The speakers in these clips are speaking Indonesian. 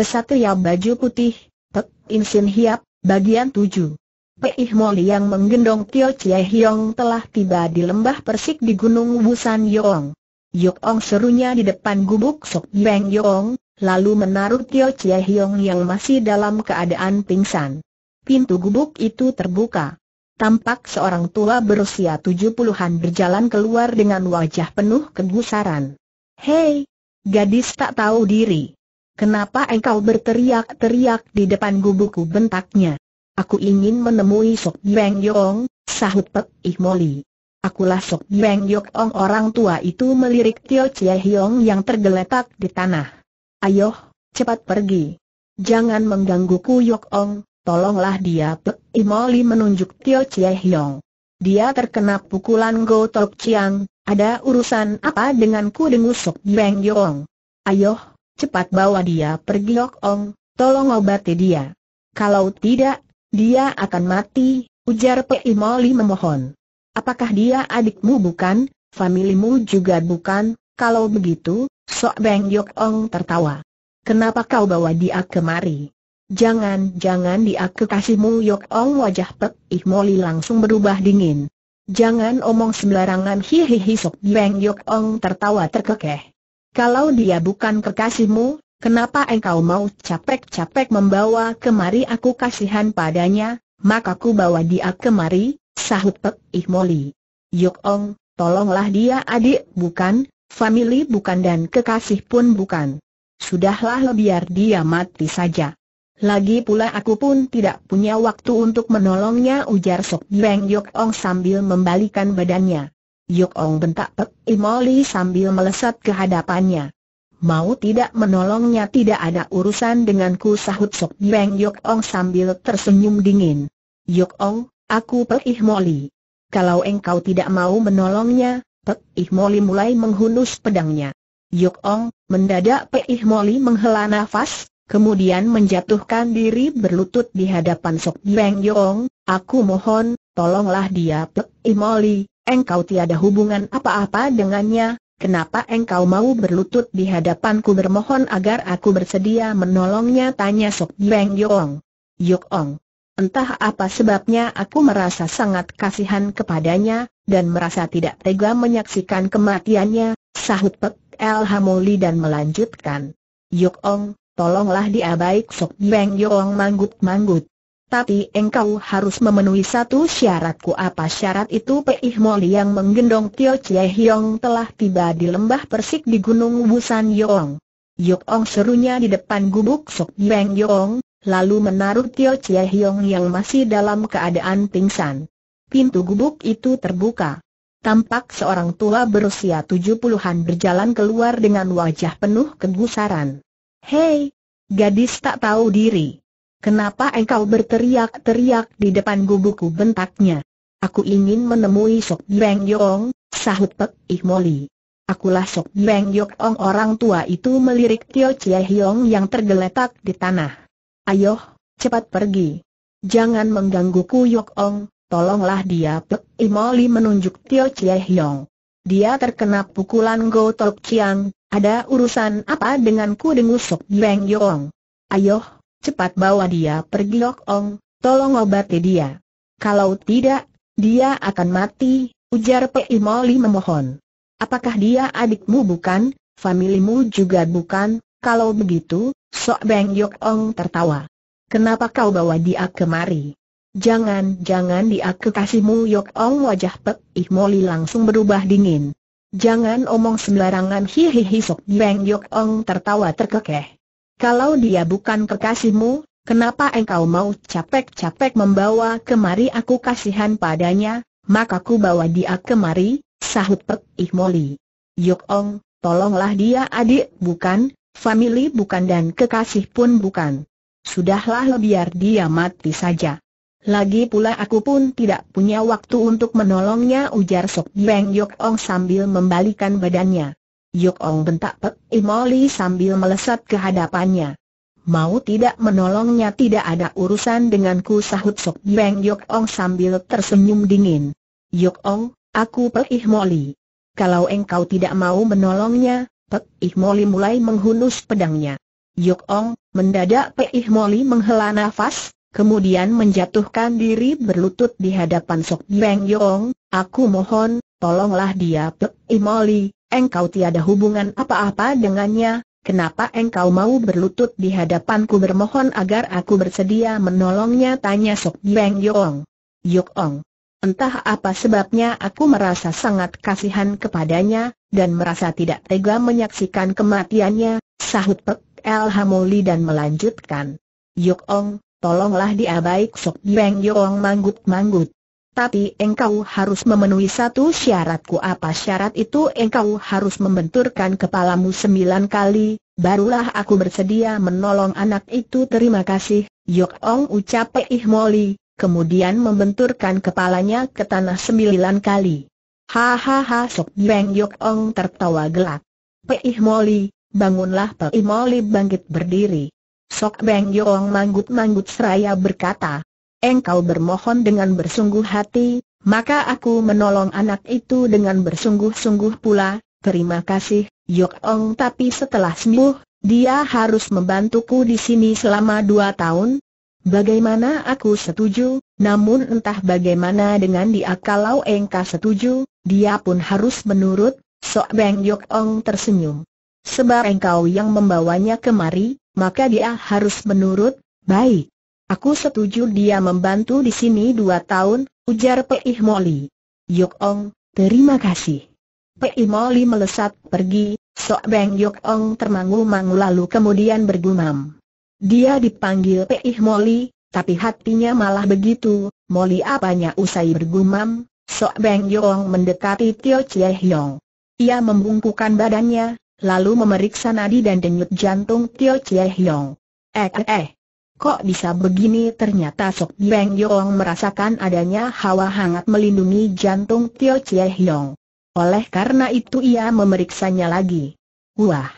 Kesatria baju putih, Pek In Sin Hiap, bagian 7. Peih Moli yang menggendong Tio Chie Hiong telah tiba di lembah persik di Gunung Busan Yong. Yok Ong serunya di depan gubuk Sok Beng Yong, lalu menaruh Tio Chie Hiong yang masih dalam keadaan pingsan. Pintu gubuk itu terbuka. Tampak seorang tua berusia 70-an berjalan keluar dengan wajah penuh kegusaran. "Hei, gadis tak tahu diri. Kenapa engkau berteriak-teriak di depan gubukku?" bentaknya. "Aku ingin menemui Sok Beng Yong," sahut Pek Ih Moli. "Akulah Sok Beng Yong." Orang tua itu melirik Tio Chie Hiong yang tergeletak di tanah. "Ayo, cepat pergi. Jangan menggangguku." "Yok Ong, tolonglah dia." Pek Ih Moli menunjuk Tio Chie Hiong. "Dia terkena pukulan Go Tok Chiang. Ada urusan apa denganku?" dengus Sok Beng Yong. "Ayo, cepat bawa dia pergi." "Yok Ong, tolong obati dia. Kalau tidak, dia akan mati," ujar Peih Moli memohon. "Apakah dia adikmu? Bukan, familimu juga bukan. Kalau begitu..." Sok Beng Yong tertawa. "Kenapa kau bawa dia kemari? Jangan-jangan dia kekasihmu?" Yok Ong wajah Peih Moli langsung berubah dingin. "Jangan omong sembarangan." "Hihihi." Sok Beng Yong tertawa terkekeh. "Kalau dia bukan kekasihmu, kenapa engkau mau capek-capek membawa kemari?" "Aku kasihan padanya, maka ku bawa dia kemari," sahut Pek Ih Moli. "Yok Ong, tolonglah dia. Adik bukan, famili bukan dan kekasih pun bukan. Sudahlah, biar dia mati saja. Lagi pula aku pun tidak punya waktu untuk menolongnya," ujar Sok Beng Yong sambil membalikan badannya. "Yok Ong," bentak Pek Ih Moli sambil melesat ke hadapannya. "Mau tidak menolongnya?" "Tidak ada urusan denganku," sahut Sok Beng Yong sambil tersenyum dingin. "Yok Ong, aku Pek Ih Moli. Kalau engkau tidak mau menolongnya..." Pek Ih Moli mulai menghunus pedangnya. "Yok Ong!" Mendadak Pek Ih Moli menghela nafas, kemudian menjatuhkan diri berlutut di hadapan Sok Beng Yong. "Aku mohon, tolonglah dia." "Pek Ih Moli, engkau tiada hubungan apa-apa dengannya. Kenapa engkau mau berlutut di hadapanku bermohon agar aku bersedia menolongnya?" tanya Sok Beng Yong. "Yok Ong, entah apa sebabnya aku merasa sangat kasihan kepadanya dan merasa tidak tega menyaksikan kematiannya," sahut Pek Lh Moli dan melanjutkan, "Yok Ong, tolonglah dia." "Baik." Sok Beng Yong manggut-manggut. "Tapi engkau harus memenuhi satu syaratku." "Apa syarat itu?" Peih Moli yang menggendong Tio Chie Hiong telah tiba di lembah persik di Gunung Busan Yong. "Yok Ong," serunya di depan gubuk Sok Beng Yong, lalu menaruh Tio Chie Hiong yang masih dalam keadaan pingsan. Pintu gubuk itu terbuka. Tampak seorang tua berusia 70-an berjalan keluar dengan wajah penuh kegusaran. "Hei, gadis tak tahu diri. Kenapa engkau berteriak-teriak di depan gubukku?" bentaknya. "Aku ingin menemui Sok Beng Yong," sahut Pek Ih Moli. "Akulah Sok Beng Yong." Orang tua itu melirik Tio Chie Hiong yang tergeletak di tanah. "Ayo, cepat pergi. Jangan menggangguku." "Yok Ong, tolonglah dia." Pek Ih Moli menunjuk Tio Chie Hiong. "Dia terkena pukulan Go Tok Chiang. Ada urusan apa denganku?" dengus Sok Beng Yong. "Ayo, cepat bawa dia pergi." "Yok Ong, tolong obati dia. Kalau tidak, dia akan mati," ujar Peih Moli memohon. "Apakah dia adikmu? Bukan, familimu juga bukan. Kalau begitu..." Sok Beng Yok Ong tertawa. "Kenapa kau bawa dia kemari? Jangan-jangan dia kekasihmu?" "Yok Ong," wajah Peih Moli langsung berubah dingin. "Jangan omong sembarangan." "Hihihi." Sok Beng Yok Ong tertawa terkekeh. "Kalau dia bukan kekasihmu, kenapa engkau mau capek-capek membawa kemari?" "Aku kasihan padanya, maka ku bawa dia kemari," sahut Pek Ih Moli. "Yok Ong, tolonglah dia." "Adik bukan, famili bukan dan kekasih pun bukan. Sudahlah, biar dia mati saja. Lagi pula aku pun tidak punya waktu untuk menolongnya," ujar Sok Beng Yong sambil membalikan badannya. "Yok Ong," bentak Pek Ih Moli sambil melesat ke hadapannya. "Mau tidak menolongnya?" "Tidak ada urusan denganku," sahut Sok Beng Yong sambil tersenyum dingin. "Yok Ong, aku Pek Ih Moli. Kalau engkau tidak mau menolongnya..." Pek Ih Moli mulai menghunus pedangnya. "Yok Ong, Mendadak Pih Moli menghela nafas, kemudian menjatuhkan diri berlutut di hadapan Sok Beng Yong. "Aku mohon, tolonglah dia." "Pih Moli, engkau tiada hubungan apa-apa dengannya. Kenapa engkau mau berlutut di hadapanku bermohon agar aku bersedia menolongnya?" tanya Sok Beng Yong. "Yok Ong, entah apa sebabnya aku merasa sangat kasihan kepadanya, dan merasa tidak tega menyaksikan kematiannya," sahut Pih Moli dan melanjutkan, "Yok Ong, tolonglah dia." "Baik." Sok Beng Yong manggut-manggut. "Tapi engkau harus memenuhi satu syaratku." "Apa syarat itu?" "Engkau harus membenturkan kepalamu 9 kali, barulah aku bersedia menolong anak itu." "Terima kasih, Yok Ong," ucap Pih Moli, kemudian membenturkan kepalanya ke tanah 9 kali. "Hahaha." Sok Beng Yong tertawa gelak. "Pih Moli, bangunlah." Pih Moli bangkit berdiri. Sok Beng Yong manggut-manggut seraya berkata, "Engkau bermohon dengan bersungguh hati, maka aku menolong anak itu dengan bersungguh-sungguh pula. Terima kasih, Yok Ong." "Tapi setelah sembuh, dia harus membantuku di sini selama 2 tahun. Bagaimana?" "Aku setuju, namun entah bagaimana dengan dia." "Kalau engkau setuju, dia pun harus menurut." Sok Beng Yong tersenyum. "Sebab engkau yang membawanya kemari, maka dia harus menurut." "Baik, aku setuju dia membantu di sini 2 tahun, ujar Pih Moli. "Yok Ong, terima kasih." Pih Moli melesat pergi. Sok Beng Yong termangu-mangu lalu kemudian bergumam. Dia dipanggil Pih Moli, tapi hatinya malah begitu, "Moli apanya?" Usai bergumam, Sok Beng Yong mendekati Tio Chie Hyong. Ia membungkukan badannya, lalu memeriksa nadi dan denyut jantung Tio Chie Hyong. Kok bisa begini?" Ternyata Sok Beng Yong merasakan adanya hawa hangat melindungi jantung Tio Chie Hyong. Oleh karena itu ia memeriksanya lagi. "Wah,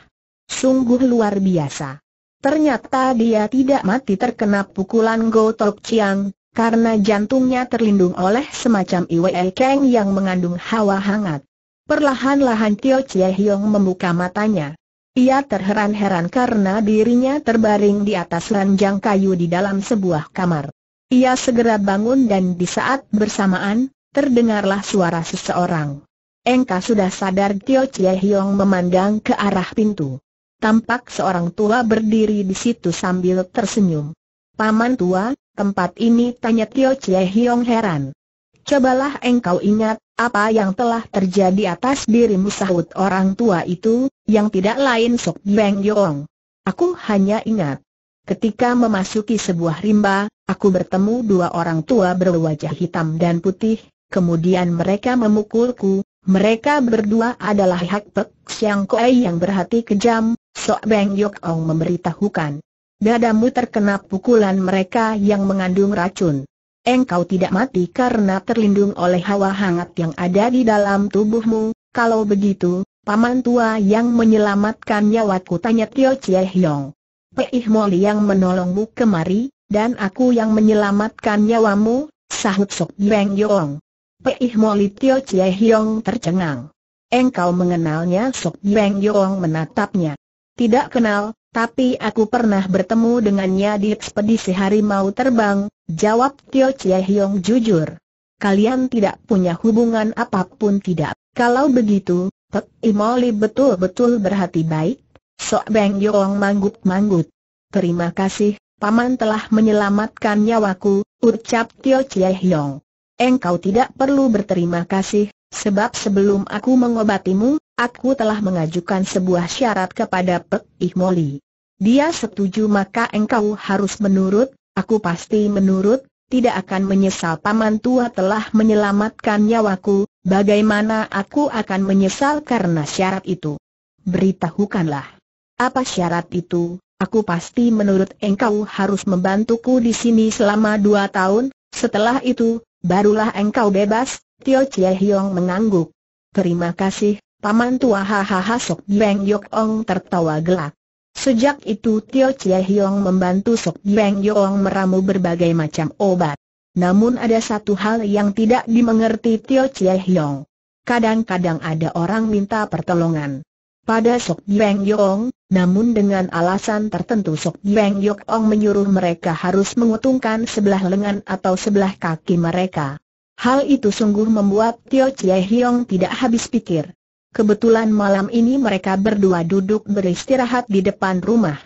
sungguh luar biasa. Ternyata dia tidak mati terkena pukulan Gotok Ciang, karena jantungnya terlindung oleh semacam Iwei Kang yang mengandung hawa hangat." Perlahan-lahan Tio Chie Hyong membuka matanya. Ia terheran-heran karena dirinya terbaring di atas ranjang kayu di dalam sebuah kamar. Ia segera bangun dan di saat bersamaan, terdengarlah suara seseorang. "Engkau sudah sadar?" Tio Chie Hyong memandang ke arah pintu. Tampak seorang tua berdiri di situ sambil tersenyum. "Paman tua, tempat ini?" tanya Tio Chie Hyong heran. "Cobalah engkau ingat, apa yang telah terjadi atas dirimu," sahut orang tua itu, yang tidak lain Sok Beng Yong. "Aku hanya ingat, ketika memasuki sebuah rimba, aku bertemu 2 orang tua berwajah hitam dan putih, kemudian mereka memukulku. Mereka berdua adalah Hak Pek Siang Koi yang berhati kejam." Sok Beng Yong memberitahukan, "Dadamu terkena pukulan mereka yang mengandung racun. Engkau tidak mati karena terlindung oleh hawa hangat yang ada di dalam tubuhmu." "Kalau begitu, paman tua yang menyelamatkan nyawaku?" tanya Tio Chie Hyong. "Pih Moli yang menolongmu kemari, dan aku yang menyelamatkan nyawamu," sahut Sok Beng Yong. Pih Moli Tio Chie Hyong tercengang. "Engkau mengenalnya?" Sok Beng Yong menatapnya. "Tidak kenal, tapi aku pernah bertemu dengannya di ekspedisi harimau terbang," jawab Tio Chie Hyong jujur. "Kalian tidak punya hubungan apapun?" "Tidak." "Kalau begitu, Pih Moli betul-betul berhati baik." Sok Beng Yong manggut-manggut. "Terima kasih, paman telah menyelamatkan nyawaku," ucap Tio Chie Hyong. "Engkau tidak perlu berterima kasih, sebab sebelum aku mengobatimu, aku telah mengajukan sebuah syarat kepada Pih Moli. Dia setuju maka engkau harus menurut." "Aku pasti menurut, tidak akan menyesal." "Paman tua telah menyelamatkan nyawaku, bagaimana aku akan menyesal karena syarat itu?" "Beritahukanlah, apa syarat itu?" "Aku pasti menurut engkau harus membantuku di sini selama 2 tahun, setelah itu barulah engkau bebas." Tio Chie Hyong mengangguk. "Terima kasih, paman tua." "Hahaha." Sok Beng Yong tertawa gelak. Sejak itu Tio Chie Hyong membantu Sok Beng Yong meramu berbagai macam obat. Namun ada satu hal yang tidak dimengerti Tio Chie Hyong. Kadang-kadang ada orang minta pertolongan pada Sok Beng Yong, namun dengan alasan tertentu Sok Beng Yok Ong menyuruh mereka harus mengutungkan sebelah lengan atau sebelah kaki mereka. Hal itu sungguh membuat Tio Chie Hiong tidak habis pikir. Kebetulan malam ini mereka berdua duduk beristirahat di depan rumah.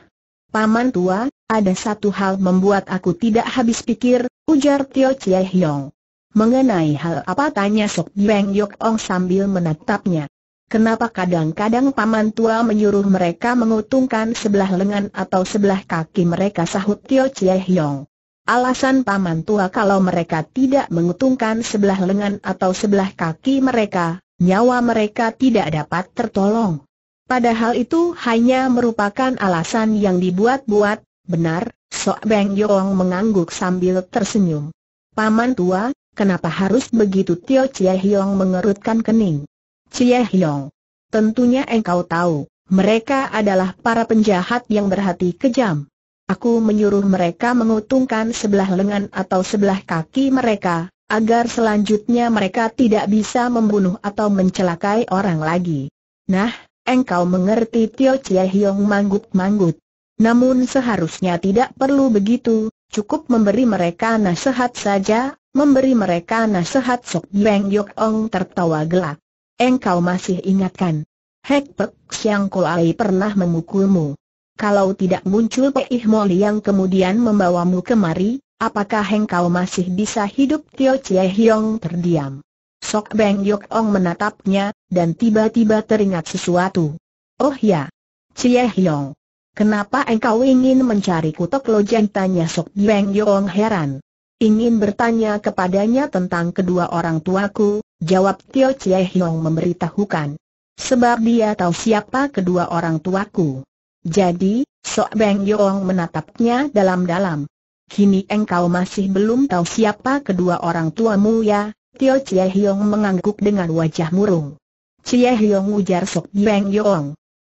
Paman tua, ada satu hal membuat aku tidak habis pikir, ujar Tio Chie Hiong. Mengenai hal apa, tanya Sok Beng Yok Ong sambil menatapnya. Kenapa kadang-kadang paman tua menyuruh mereka mengutungkan sebelah lengan atau sebelah kaki mereka, sahut Tio Chie Hiong. Alasan paman tua kalau mereka tidak mengutungkan sebelah lengan atau sebelah kaki mereka, nyawa mereka tidak dapat tertolong. Padahal itu hanya merupakan alasan yang dibuat-buat, benar? Sok Beng Yok Ong mengangguk sambil tersenyum. Paman tua, kenapa harus begitu? Tio Chie Hiong mengerutkan kening. Chie Hiong, tentunya engkau tahu, mereka adalah para penjahat yang berhati kejam. Aku menyuruh mereka mengutungkan sebelah lengan atau sebelah kaki mereka, agar selanjutnya mereka tidak bisa membunuh atau mencelakai orang lagi. Nah, engkau mengerti? Tio Chie Hiong manggut-manggut. Namun seharusnya tidak perlu begitu, cukup memberi mereka nasihat saja. Memberi mereka nasihat. Sok Beng Yok Ong tertawa gelak. Engkau masih ingatkan, Hek Pek Siang Kuai pernah memukulmu. Kalau tidak muncul Peih Moli yang kemudian membawamu kemari, apakah engkau masih bisa hidup? Tio Chie Hiong terdiam. Sok Beng Yok Ong menatapnya, dan tiba-tiba teringat sesuatu. Oh ya, Chie Hiong, kenapa engkau ingin mencari Kutok Lojan, tanya Sok Beng Yok Ong heran. Ingin bertanya kepadanya tentang kedua orang tuaku, jawab Tio Chie Hiong memberitahukan. Sebab dia tahu siapa kedua orang tuaku. Jadi, Sok Beng Yok Ong menatapnya dalam-dalam. Kini engkau masih belum tahu siapa kedua orang tuamu ya? Tio Chie Hiong mengangguk dengan wajah murung. Chie Hiong, ujar Sok Beng Yok Ong.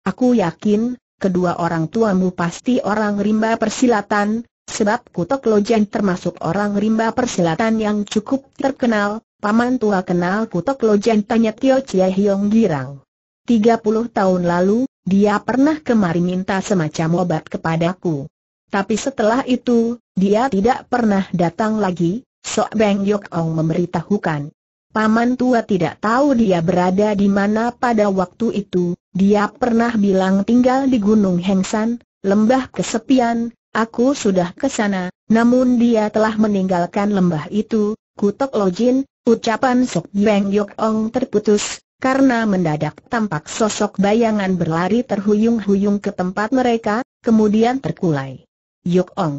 Aku yakin, kedua orang tuamu pasti orang rimba persilatan. Sebab Kutok Lojan termasuk orang rimba persilatan yang cukup terkenal. Paman tua kenal Kutok Lojan, tanya Tio Chie Hiong girang. 30 tahun lalu, dia pernah kemari minta semacam obat kepadaku. Tapi setelah itu, dia tidak pernah datang lagi, Sok Beng Yok Ong memberitahukan. Paman tua tidak tahu dia berada di mana pada waktu itu. Dia pernah bilang tinggal di Gunung Hengsan, lembah kesepian. Aku sudah ke sana, namun dia telah meninggalkan lembah itu. Kutok Lojan, ucapan Sok Beng Yok Ong terputus, karena mendadak tampak sosok bayangan berlari terhuyung-huyung ke tempat mereka, kemudian terkulai. Yok Ong,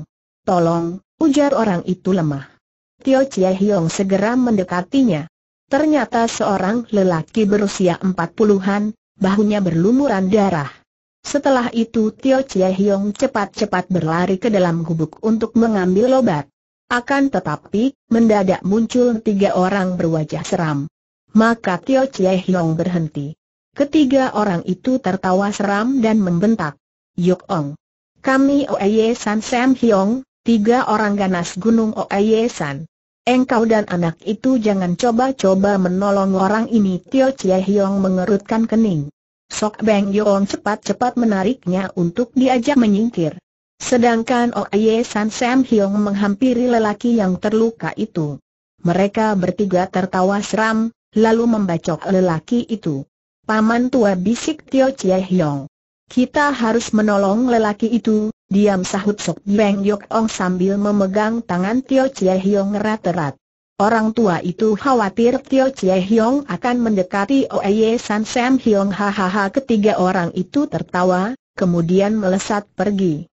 tolong, ujar orang itu lemah. Tio Chie Hiong segera mendekatinya. Ternyata seorang lelaki berusia 40-an, bahunya berlumuran darah. Setelah itu Tio Chie Hiong cepat-cepat berlari ke dalam gubuk untuk mengambil obat. Akan tetapi, mendadak muncul 3 orang berwajah seram. Maka Tio Chie Hiong berhenti. Ketiga orang itu tertawa seram dan membentak. Yok Ong, kami Oye San Sam Hiong, 3 orang ganas Gunung Oye San. Engkau dan anak itu jangan coba-coba menolong orang ini. Tio Chie Hiong mengerutkan kening. Sok Beng Yok Ong cepat-cepat menariknya untuk diajak menyingkir. Sedangkan Oye San Sam Hiong menghampiri lelaki yang terluka itu. Mereka bertiga tertawa seram, lalu membacok lelaki itu. Paman tua, bisik Tio Chie Hiong. Kita harus menolong lelaki itu. Diam, sahut Sok Beng Yok Ong sambil memegang tangan Tio Chie Hiong erat-erat. Orang tua itu khawatir Tio Chie Hiong akan mendekati Oye San Sam Hiong. Hahaha. Ketiga orang itu tertawa, kemudian melesat pergi.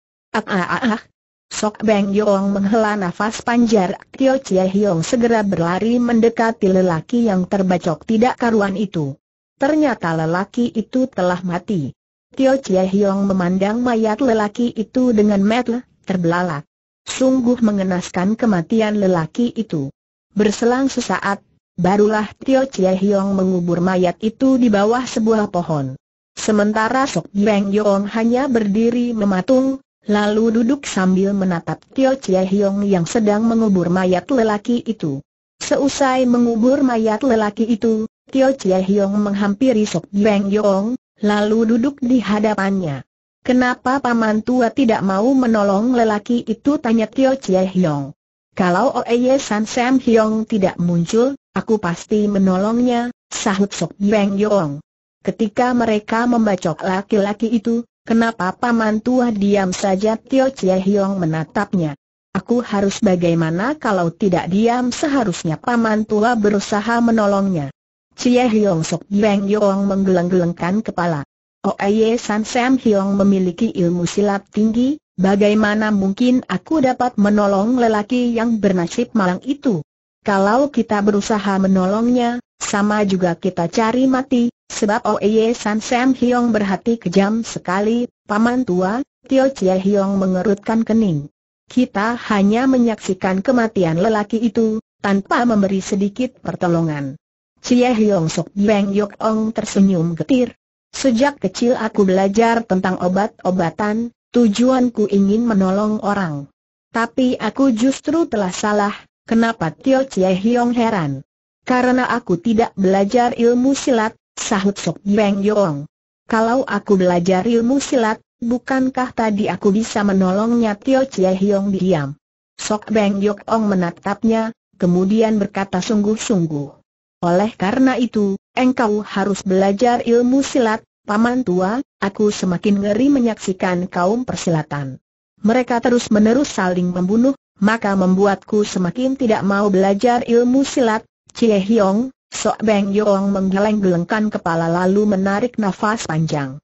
Sok Beng Yok Ong menghela nafas panjang. Tio Chie Hiong segera berlari mendekati lelaki yang terbacok tidak karuan itu. Ternyata lelaki itu telah mati. Tio Chie Hiong memandang mayat lelaki itu dengan mata terbelalak. Sungguh mengenaskan kematian lelaki itu. Berselang sesaat, barulah Tio Chie Hiong mengubur mayat itu di bawah sebuah pohon. Sementara Sok Beng Yok Ong hanya berdiri mematung, lalu duduk sambil menatap Tio Chie Hiong yang sedang mengubur mayat lelaki itu. Seusai mengubur mayat lelaki itu, Tio Chie Hiong menghampiri Sok Beng Yok Ong, lalu duduk di hadapannya. Kenapa paman tua tidak mau menolong lelaki itu? Tanya Tio Chie Hiong. Kalau Oye San Sam Hiong tidak muncul, aku pasti menolongnya, sahut Sok Beng Yong. Ketika mereka membacok laki-laki itu, kenapa paman tua diam saja? Tio Chie Hiong menatapnya. Aku harus bagaimana kalau tidak diam? Seharusnya paman tua berusaha menolongnya. Chie Hiong Sok Beng Yong menggeleng-gelengkan kepala. Oye San Sam Hiong memiliki ilmu silat tinggi, bagaimana mungkin aku dapat menolong lelaki yang bernasib malang itu? Kalau kita berusaha menolongnya, sama juga kita cari mati, sebab Oye San Sam Hiong berhati kejam sekali. Paman tua, Tio Chie Hiong mengerutkan kening. Kita hanya menyaksikan kematian lelaki itu, tanpa memberi sedikit pertolongan. Chie Hiong Sok Beng Yong tersenyum getir. Sejak kecil aku belajar tentang obat-obatan, tujuanku ingin menolong orang. Tapi aku justru telah salah. Kenapa? Tio Chie Hiong heran. Karena aku tidak belajar ilmu silat, sahut Sok Beng Yong. Kalau aku belajar ilmu silat, bukankah tadi aku bisa menolongnya? Tio Chie Hiong diam. Sok Beng Yong menatapnya, kemudian berkata sungguh-sungguh. Oleh karena itu, engkau harus belajar ilmu silat, paman tua. Aku semakin ngeri menyaksikan kaum persilatan. Mereka terus-menerus saling membunuh, maka membuatku semakin tidak mau belajar ilmu silat. Chie Hiong, Sok Beng Yong menggeleng-gelengkan kepala lalu menarik nafas panjang.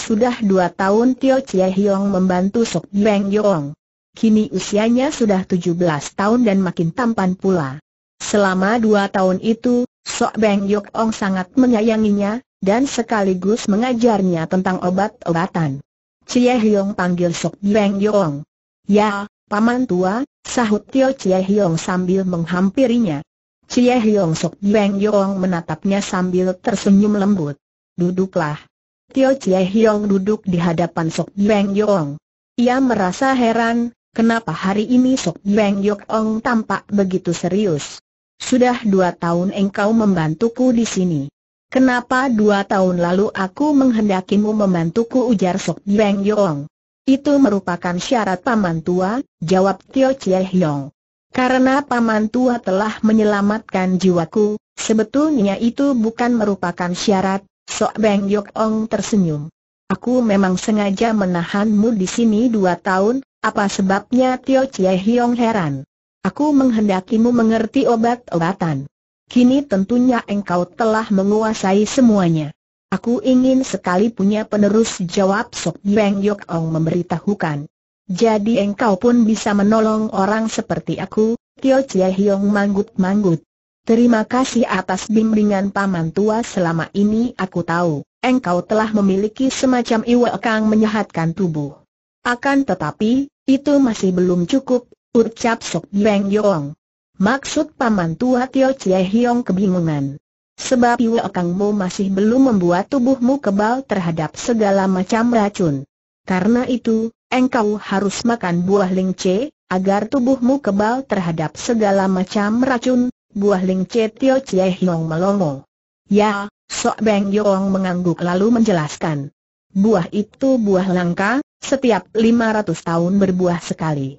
Sudah 2 tahun Tio Chie Hiong membantu Sok Beng Yong. Kini usianya sudah 17 tahun dan makin tampan pula. Selama 2 tahun itu, Sok Beng Yong sangat menyayanginya, dan sekaligus mengajarnya tentang obat-obatan. Chie Hiong panggil Sok Beng Yong. Ya, paman tua, sahut Tio Chie Hiong sambil menghampirinya. Chie Hiong Sok Beng Yong menatapnya sambil tersenyum lembut. Duduklah. Tio Chie Hiong duduk di hadapan Sok Beng Yong. Ia merasa heran, kenapa hari ini Sok Beng Yong tampak begitu serius. Sudah 2 tahun engkau membantuku di sini. Kenapa 2 tahun lalu aku menghendakimu membantuku? Ujar Sok Beng Yong. Itu merupakan syarat paman tua, jawab Tio Chie Hiong. Karena paman tua telah menyelamatkan jiwaku, sebetulnya itu bukan merupakan syarat. Sok Beng Yong tersenyum. Aku memang sengaja menahanmu di sini 2 tahun. Apa sebabnya? Tio Chie Hiong heran. Aku menghendakimu mengerti obat-obatan. Kini tentunya engkau telah menguasai semuanya. Aku ingin sekali punya penerus, jawab Sok Beng Yong memberitahukan. Jadi engkau pun bisa menolong orang seperti aku? Tio Chie Hiong manggut-manggut. Terima kasih atas bimbingan paman tua. Selama ini aku tahu, engkau telah memiliki semacam iwa kang menyehatkan tubuh. Akan tetapi, itu masih belum cukup, ucap Sok Beng Yong. Maksud paman tua? Tio Chie Hiong kebingungan. Sebab iwa kangmu masih belum membuat tubuhmu kebal terhadap segala macam racun. Karena itu, engkau harus makan buah lingce, agar tubuhmu kebal terhadap segala macam racun. Buah lingce? Tio Chie Hiong melongo. Ya, Sok Beng Yong mengangguk lalu menjelaskan. Buah itu buah langka, setiap 500 tahun berbuah sekali.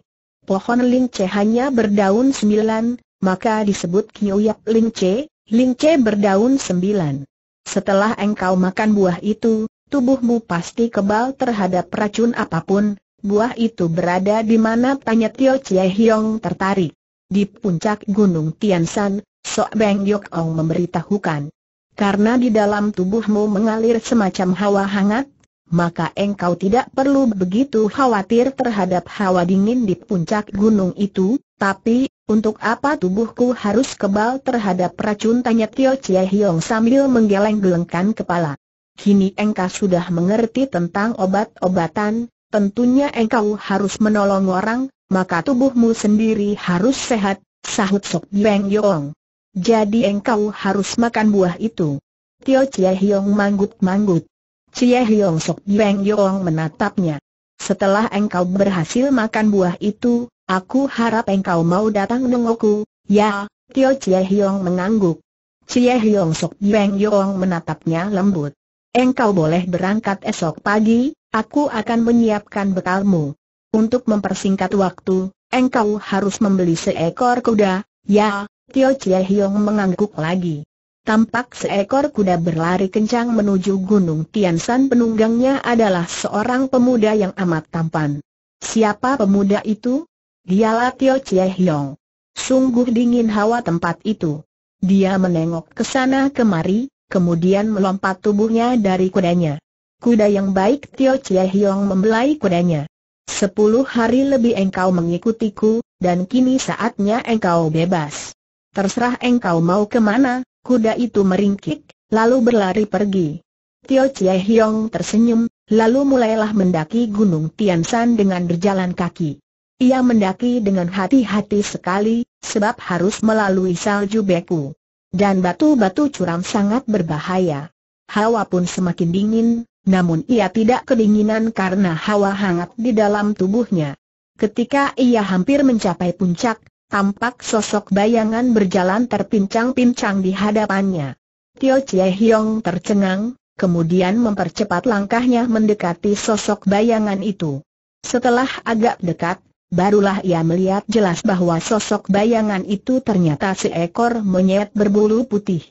Pohon lingce hanya berdaun 9, maka disebut kioyap lingce, lingce berdaun 9. Setelah engkau makan buah itu, tubuhmu pasti kebal terhadap racun apapun. Buah itu berada di mana? Tanya Tio Chie Hiong tertarik. Di puncak Gunung Tian Shan, Sok Beng Yong memberitahukan. Karena di dalam tubuhmu mengalir semacam hawa hangat, maka engkau tidak perlu begitu khawatir terhadap hawa dingin di puncak gunung itu. Tapi, untuk apa tubuhku harus kebal terhadap racun? Tanya Tio Chie Hiong sambil menggeleng-gelengkan kepala. Kini engkau sudah mengerti tentang obat-obatan, tentunya engkau harus menolong orang, maka tubuhmu sendiri harus sehat, sahut Sok Beng Yong. Jadi engkau harus makan buah itu. Tio Chie Hiong manggut-manggut. Chie Hiong Sok Beng Yong menatapnya. Setelah engkau berhasil makan buah itu, aku harap engkau mau datang nengokku. Ya, Tio Chie Hiong mengangguk. Chie Hiong Sok Beng Yong menatapnya lembut. Engkau boleh berangkat esok pagi, Aku akan menyiapkan bekalmu. Untuk mempersingkat waktu, engkau harus membeli seekor kuda." "Ya." Tio Chie Hiong mengangguk lagi. Tampak seekor kuda berlari kencang menuju Gunung Tian Shan. Penunggangnya adalah seorang pemuda yang amat tampan. "Siapa pemuda itu?" "Dialah Tio Chie Hiong." Sungguh dingin hawa tempat itu. Dia menengok ke sana kemari, kemudian melompat tubuhnya dari kudanya. "Kuda yang baik." Tio Chie Hiong membelai kudanya. 10 hari lebih engkau mengikutiku, dan kini saatnya engkau bebas. Terserah engkau mau kemana." Kuda itu meringkik, lalu berlari pergi. Tio Chie Hiong tersenyum, lalu mulailah mendaki Gunung Tian Shan dengan berjalan kaki. Ia mendaki dengan hati-hati sekali, sebab harus melalui salju beku. Dan batu-batu curam sangat berbahaya. Hawa pun semakin dingin, namun ia tidak kedinginan karena hawa hangat di dalam tubuhnya. Ketika ia hampir mencapai puncak, tampak sosok bayangan berjalan terpincang-pincang di hadapannya. Tio Chie Hiong tercengang, kemudian mempercepat langkahnya mendekati sosok bayangan itu. Setelah agak dekat, barulah ia melihat jelas bahwa sosok bayangan itu ternyata seekor monyet berbulu putih.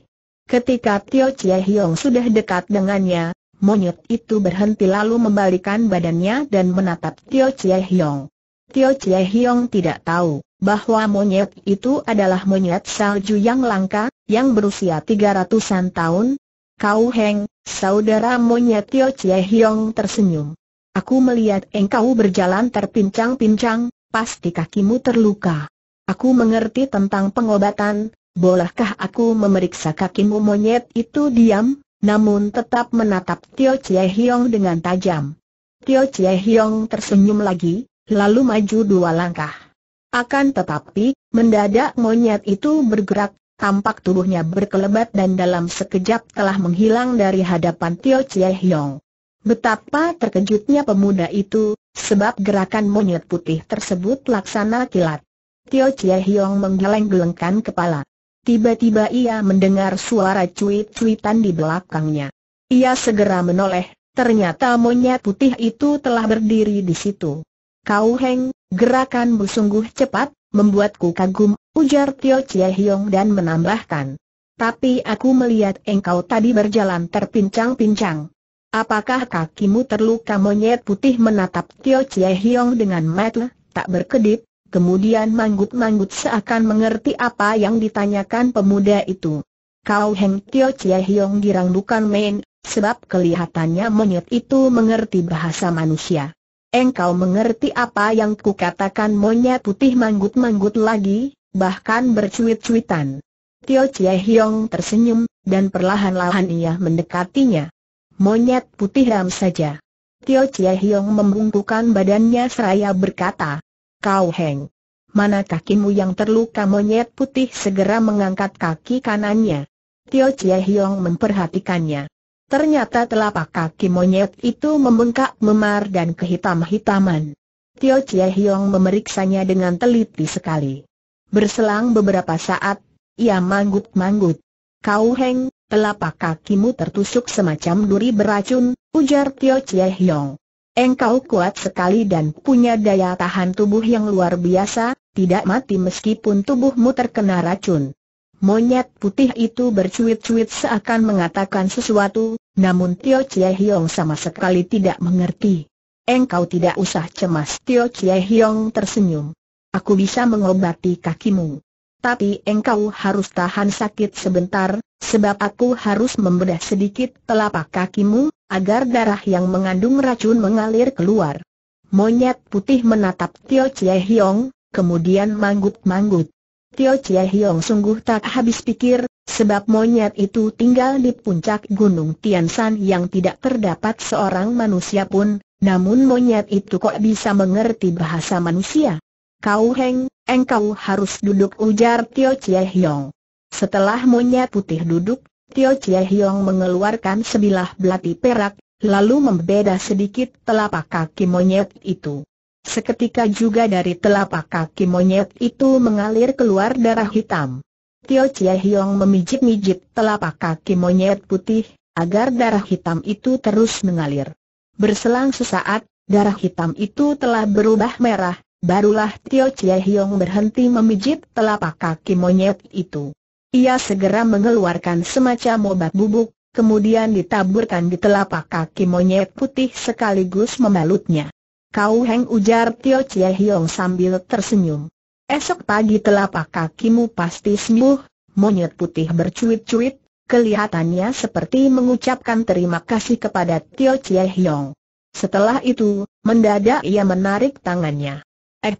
Ketika Tio Chie Hiong sudah dekat dengannya, monyet itu berhenti lalu membalikkan badannya dan menatap Tio Chie Hiong. Tio Chie Hiong tidak tahu bahwa monyet itu adalah monyet salju yang langka, yang berusia 300-an tahun. "Kau Heng, saudara monyet." Tio Chie Hiong tersenyum. "Aku melihat engkau berjalan terpincang-pincang, pasti kakimu terluka. Aku mengerti tentang pengobatan, bolehkah aku memeriksa kakimu?" Monyet itu diam, namun tetap menatap Tio Chie Hiong dengan tajam. Tio Chie Hiong tersenyum lagi, lalu maju 2 langkah. Akan tetapi, mendadak monyet itu bergerak, tampak tubuhnya berkelebat dan dalam sekejap telah menghilang dari hadapan Tio Chie Hiong. Betapa terkejutnya pemuda itu, sebab gerakan monyet putih tersebut laksana kilat. Tio Chie Hiong menggeleng-gelengkan kepala. Tiba-tiba ia mendengar suara cuit-cuitan di belakangnya. Ia segera menoleh, ternyata monyet putih itu telah berdiri di situ. "Kau Heng, gerakanmu sungguh cepat, membuatku kagum," ujar Tio Chie Hiong dan menambahkan, "tapi aku melihat engkau tadi berjalan terpincang-pincang. Apakah kakimu terluka?" Monyet putih menatap Tio Chie Hiong dengan mata tak berkedip, kemudian manggut-manggut seakan mengerti apa yang ditanyakan pemuda itu. "Kau Heng." Tio Chie Hiong girang bukan main, sebab kelihatannya monyet itu mengerti bahasa manusia. "Engkau mengerti apa yang kukatakan?" Monyet putih manggut-manggut lagi, bahkan bercuit-cuitan. Tio Chie Hiong tersenyum, dan perlahan-lahan ia mendekatinya. Monyet putih diam saja. Tio Chie Hiong membungkukkan badannya seraya berkata, "Kau Heng, mana kakimu yang terluka?" Monyet putih segera mengangkat kaki kanannya. Tio Chie Hiong memperhatikannya. Ternyata telapak kaki monyet itu membengkak memar dan kehitam-hitaman. Tio Chie Hiong memeriksanya dengan teliti sekali. Berselang beberapa saat, ia manggut-manggut. "Kau Heng, telapak kakimu tertusuk semacam duri beracun," ujar Tio Chie Hiong. "Engkau kuat sekali dan punya daya tahan tubuh yang luar biasa, tidak mati meskipun tubuhmu terkena racun." Monyet putih itu bercuit-cuit seakan mengatakan sesuatu, namun Tio Chie Hiong sama sekali tidak mengerti. "Engkau tidak usah cemas." Tio Chie Hiong tersenyum. "Aku bisa mengobati kakimu. Tapi engkau harus tahan sakit sebentar, sebab aku harus membedah sedikit telapak kakimu, agar darah yang mengandung racun mengalir keluar." Monyet putih menatap Tio Chie Hiong, kemudian manggut-manggut. Tio Chie Hiong sungguh tak habis pikir, sebab monyet itu tinggal di puncak Gunung Tian Shan yang tidak terdapat seorang manusia pun, namun monyet itu kok bisa mengerti bahasa manusia. "Kau Heng, engkau harus duduk," ujar Tio Chie Hiong. Setelah monyet putih duduk, Tio Chie Hiong mengeluarkan sebilah belati perak, lalu membedah sedikit telapak kaki monyet itu. Seketika juga dari telapak kaki monyet itu mengalir keluar darah hitam. Tio Chie Hiong memijit-mijit telapak kaki monyet putih, agar darah hitam itu terus mengalir. Berselang sesaat, darah hitam itu telah berubah merah, barulah Tio Chie Hiong berhenti memijit telapak kaki monyet itu. Ia segera mengeluarkan semacam obat bubuk, kemudian ditaburkan di telapak kaki monyet putih sekaligus memalutnya. "Kau Heng," ujar Tio Chie Hiong sambil tersenyum. "Esok pagi telapak kakimu pasti sembuh." Monyet putih bercuit-cuit, kelihatannya seperti mengucapkan terima kasih kepada Tio Chie Hiong. Setelah itu, mendadak ia menarik tangannya.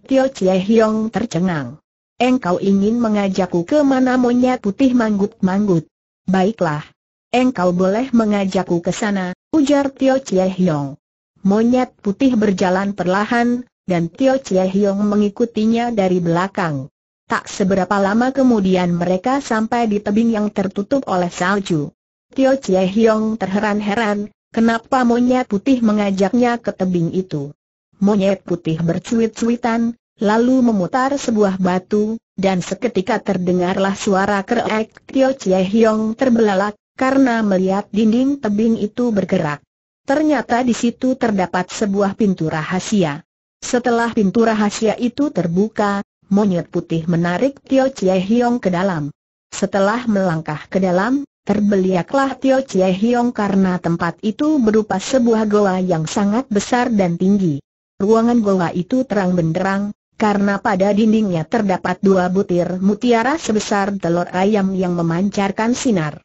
Tio Chie Hiong tercengang. "Engkau ingin mengajakku ke mana?" Monyet putih manggut-manggut. "Baiklah, engkau boleh mengajakku ke sana," ujar Tio Chie Hiong. Monyet putih berjalan perlahan, dan Tio Chie Hiong mengikutinya dari belakang. Tak seberapa lama kemudian mereka sampai di tebing yang tertutup oleh salju. Tio Chie Hiong terheran-heran, kenapa monyet putih mengajaknya ke tebing itu. Monyet putih bercuit-cuitan, lalu memutar sebuah batu, dan seketika terdengarlah suara kreak. Tio Chie Hiong terbelalak, karena melihat dinding tebing itu bergerak. Ternyata di situ terdapat sebuah pintu rahasia. Setelah pintu rahasia itu terbuka, monyet putih menarik Tio Chie Hiong ke dalam. Setelah melangkah ke dalam, terbeliaklah Tio Chie Hiong karena tempat itu berupa sebuah goa yang sangat besar dan tinggi. Ruangan goa itu terang benderang, karena pada dindingnya terdapat dua butir mutiara sebesar telur ayam yang memancarkan sinar.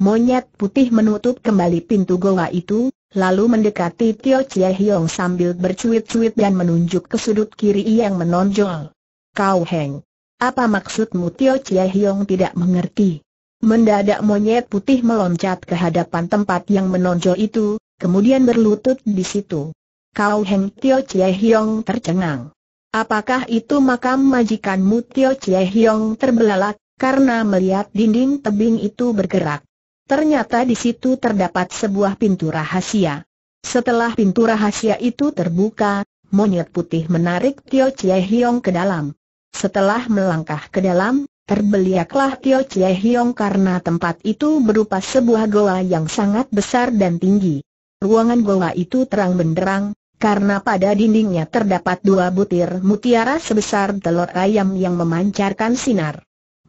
Monyet putih menutup kembali pintu goa itu, lalu mendekati Tio Chie Hiong sambil bercuit-cuit dan menunjuk ke sudut kiri yang menonjol. "Kau Heng, apa maksudmu?" Tio Chie Hiong tidak mengerti. Mendadak monyet putih meloncat ke hadapan tempat yang menonjol itu, kemudian berlutut di situ. "Kau Heng?" Tio Chie Hiong tercengang. "Apakah itu makam majikanmu?" Tio Chie Hiong terbelalak, karena melihat dinding tebing itu bergerak. Ternyata di situ terdapat sebuah pintu rahasia. Setelah pintu rahasia itu terbuka, monyet putih menarik Tio Chie Hiong ke dalam. Setelah melangkah ke dalam, terbeliaklah Tio Chie Hiong karena tempat itu berupa sebuah goa yang sangat besar dan tinggi. Ruangan goa itu terang benderang, karena pada dindingnya terdapat dua butir mutiara sebesar telur ayam yang memancarkan sinar.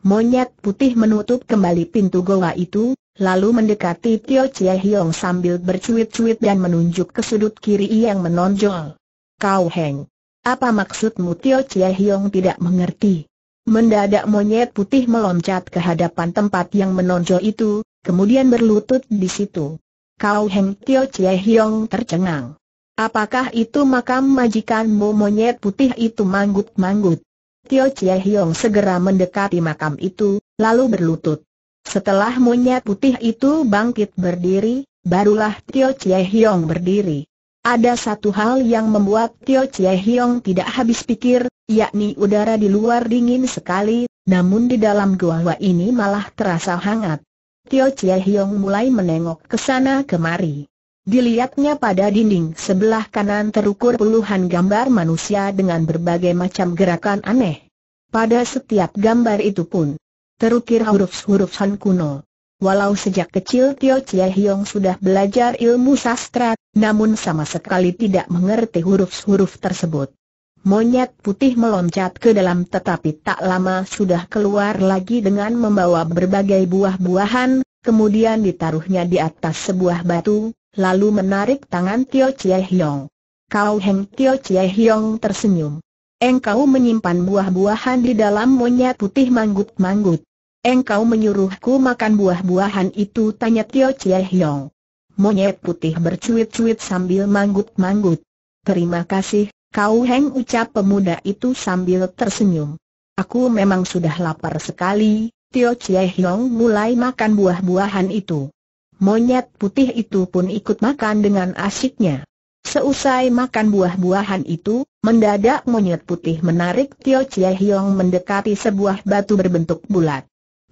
Monyet putih menutup kembali pintu goa itu, lalu mendekati Tio Chie Hiong sambil bercuit-cuit dan menunjuk ke sudut kiri yang menonjol. "Kau Heng, apa maksudmu?" Tio Chie Hiong tidak mengerti. Mendadak monyet putih meloncat ke hadapan tempat yang menonjol itu, kemudian berlutut di situ. "Kau Heng?" Tio Chie Hiong tercengang. "Apakah itu makam majikanmu?" Monyet putih itu manggut-manggut. Tio Chie Hiong segera mendekati makam itu, lalu berlutut. Setelah monyet putih itu bangkit berdiri, barulah Tio Chie Hiong berdiri. Ada satu hal yang membuat Tio Chie Hiong tidak habis pikir, yakni udara di luar dingin sekali, namun di dalam goa ini malah terasa hangat. Tio Chie Hiong mulai menengok ke sana kemari. Dilihatnya pada dinding sebelah kanan terukur puluhan gambar manusia dengan berbagai macam gerakan aneh. Pada setiap gambar itu pun terukir huruf-huruf Han kuno. Walau sejak kecil Tio Chie Hiong sudah belajar ilmu sastra, namun sama sekali tidak mengerti huruf-huruf tersebut. Monyet putih meloncat ke dalam tetapi tak lama sudah keluar lagi dengan membawa berbagai buah-buahan, kemudian ditaruhnya di atas sebuah batu, lalu menarik tangan Tio Chie Hiong. "Kau Heng?" Tio Chie Hiong tersenyum. "Engkau menyimpan buah-buahan di dalam?" Monyet putih manggut-manggut. "Engkau menyuruhku makan buah-buahan itu?" tanya Tio Chie Hiong. Monyet putih bercuit-cuit sambil manggut-manggut. "Terima kasih, Kau Heng," ucap pemuda itu sambil tersenyum. "Aku memang sudah lapar sekali." Tio Chie Hiong mulai makan buah-buahan itu. Monyet putih itu pun ikut makan dengan asiknya. Seusai makan buah-buahan itu, mendadak monyet putih menarik Tio Chie Hiong mendekati sebuah batu berbentuk bulat.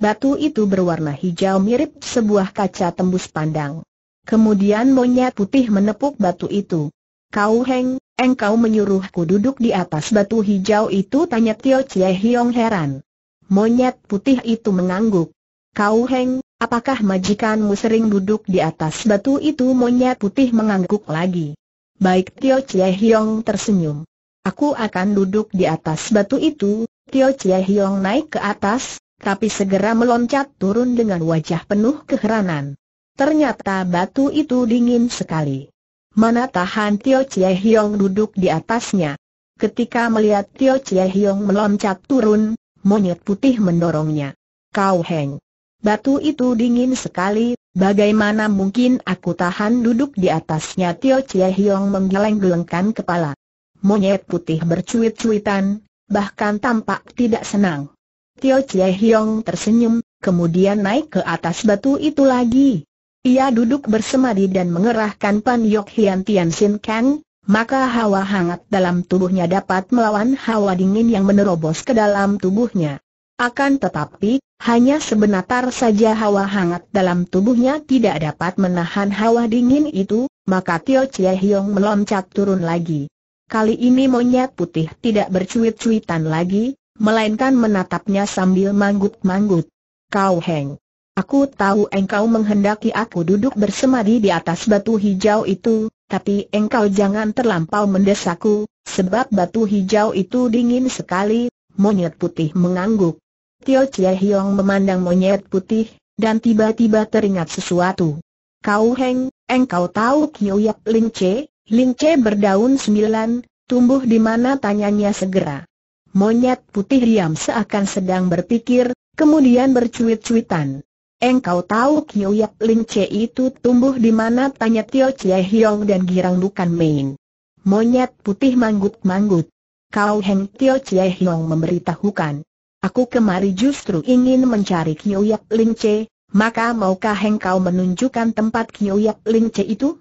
Batu itu berwarna hijau mirip sebuah kaca tembus pandang. Kemudian monyet putih menepuk batu itu. "Kau Heng, engkau menyuruhku duduk di atas batu hijau itu?" tanya Tio Chie Hiong heran. Monyet putih itu mengangguk. "Kau Heng, apakah majikanmu sering duduk di atas batu itu?" Monyet putih mengangguk lagi. Baik, Tio Chie Hiong tersenyum. Aku akan duduk di atas batu itu. Tio Chie Hiong naik ke atas, tapi segera meloncat turun dengan wajah penuh keheranan. Ternyata batu itu dingin sekali. Mana tahan Tio Chie Hiong duduk di atasnya. Ketika melihat Tio Chie Hiong meloncat turun, monyet putih mendorongnya. Kau Heng, batu itu dingin sekali. Bagaimana mungkin aku tahan duduk di atasnya? Tio Chie Hiong menggeleng-gelengkan kepala. Monyet putih bercuit-cuitan, bahkan tampak tidak senang. Tio Chie Hiong tersenyum, kemudian naik ke atas batu itu lagi. Ia duduk bersemadi dan mengerahkan Pan Yok Hian Tian Sin Kang, maka hawa hangat dalam tubuhnya dapat melawan hawa dingin yang menerobos ke dalam tubuhnya. Akan tetapi, hanya sebentar saja hawa hangat dalam tubuhnya tidak dapat menahan hawa dingin itu, maka Tio Chie Hiong meloncat turun lagi. Kali ini monyet putih tidak bercuit-cuitan lagi, melainkan menatapnya sambil manggut-manggut. Kau Heng, aku tahu engkau menghendaki aku duduk bersemadi di atas batu hijau itu, tapi engkau jangan terlampau mendesakku, sebab batu hijau itu dingin sekali. Monyet putih mengangguk. Tio Chie Hiong memandang monyet putih, dan tiba-tiba teringat sesuatu. Kau Heng, engkau tahu Kioyap Ling Che? Ling Che berdaun 9, tumbuh di mana? Tanyanya segera. Monyet putih diam seakan sedang berpikir, kemudian bercuit-cuitan. Engkau tahu Kioyap Ling Che itu tumbuh di mana? Tanya Tio Chie Hiong dan girang bukan main. Monyet putih manggut-manggut. Kau Heng, Tio Chie Hiong memberitahukan. Aku kemari justru ingin mencari Kioyap Ling Che, maka maukah Heng kau menunjukkan tempat Kioyap Ling Che itu?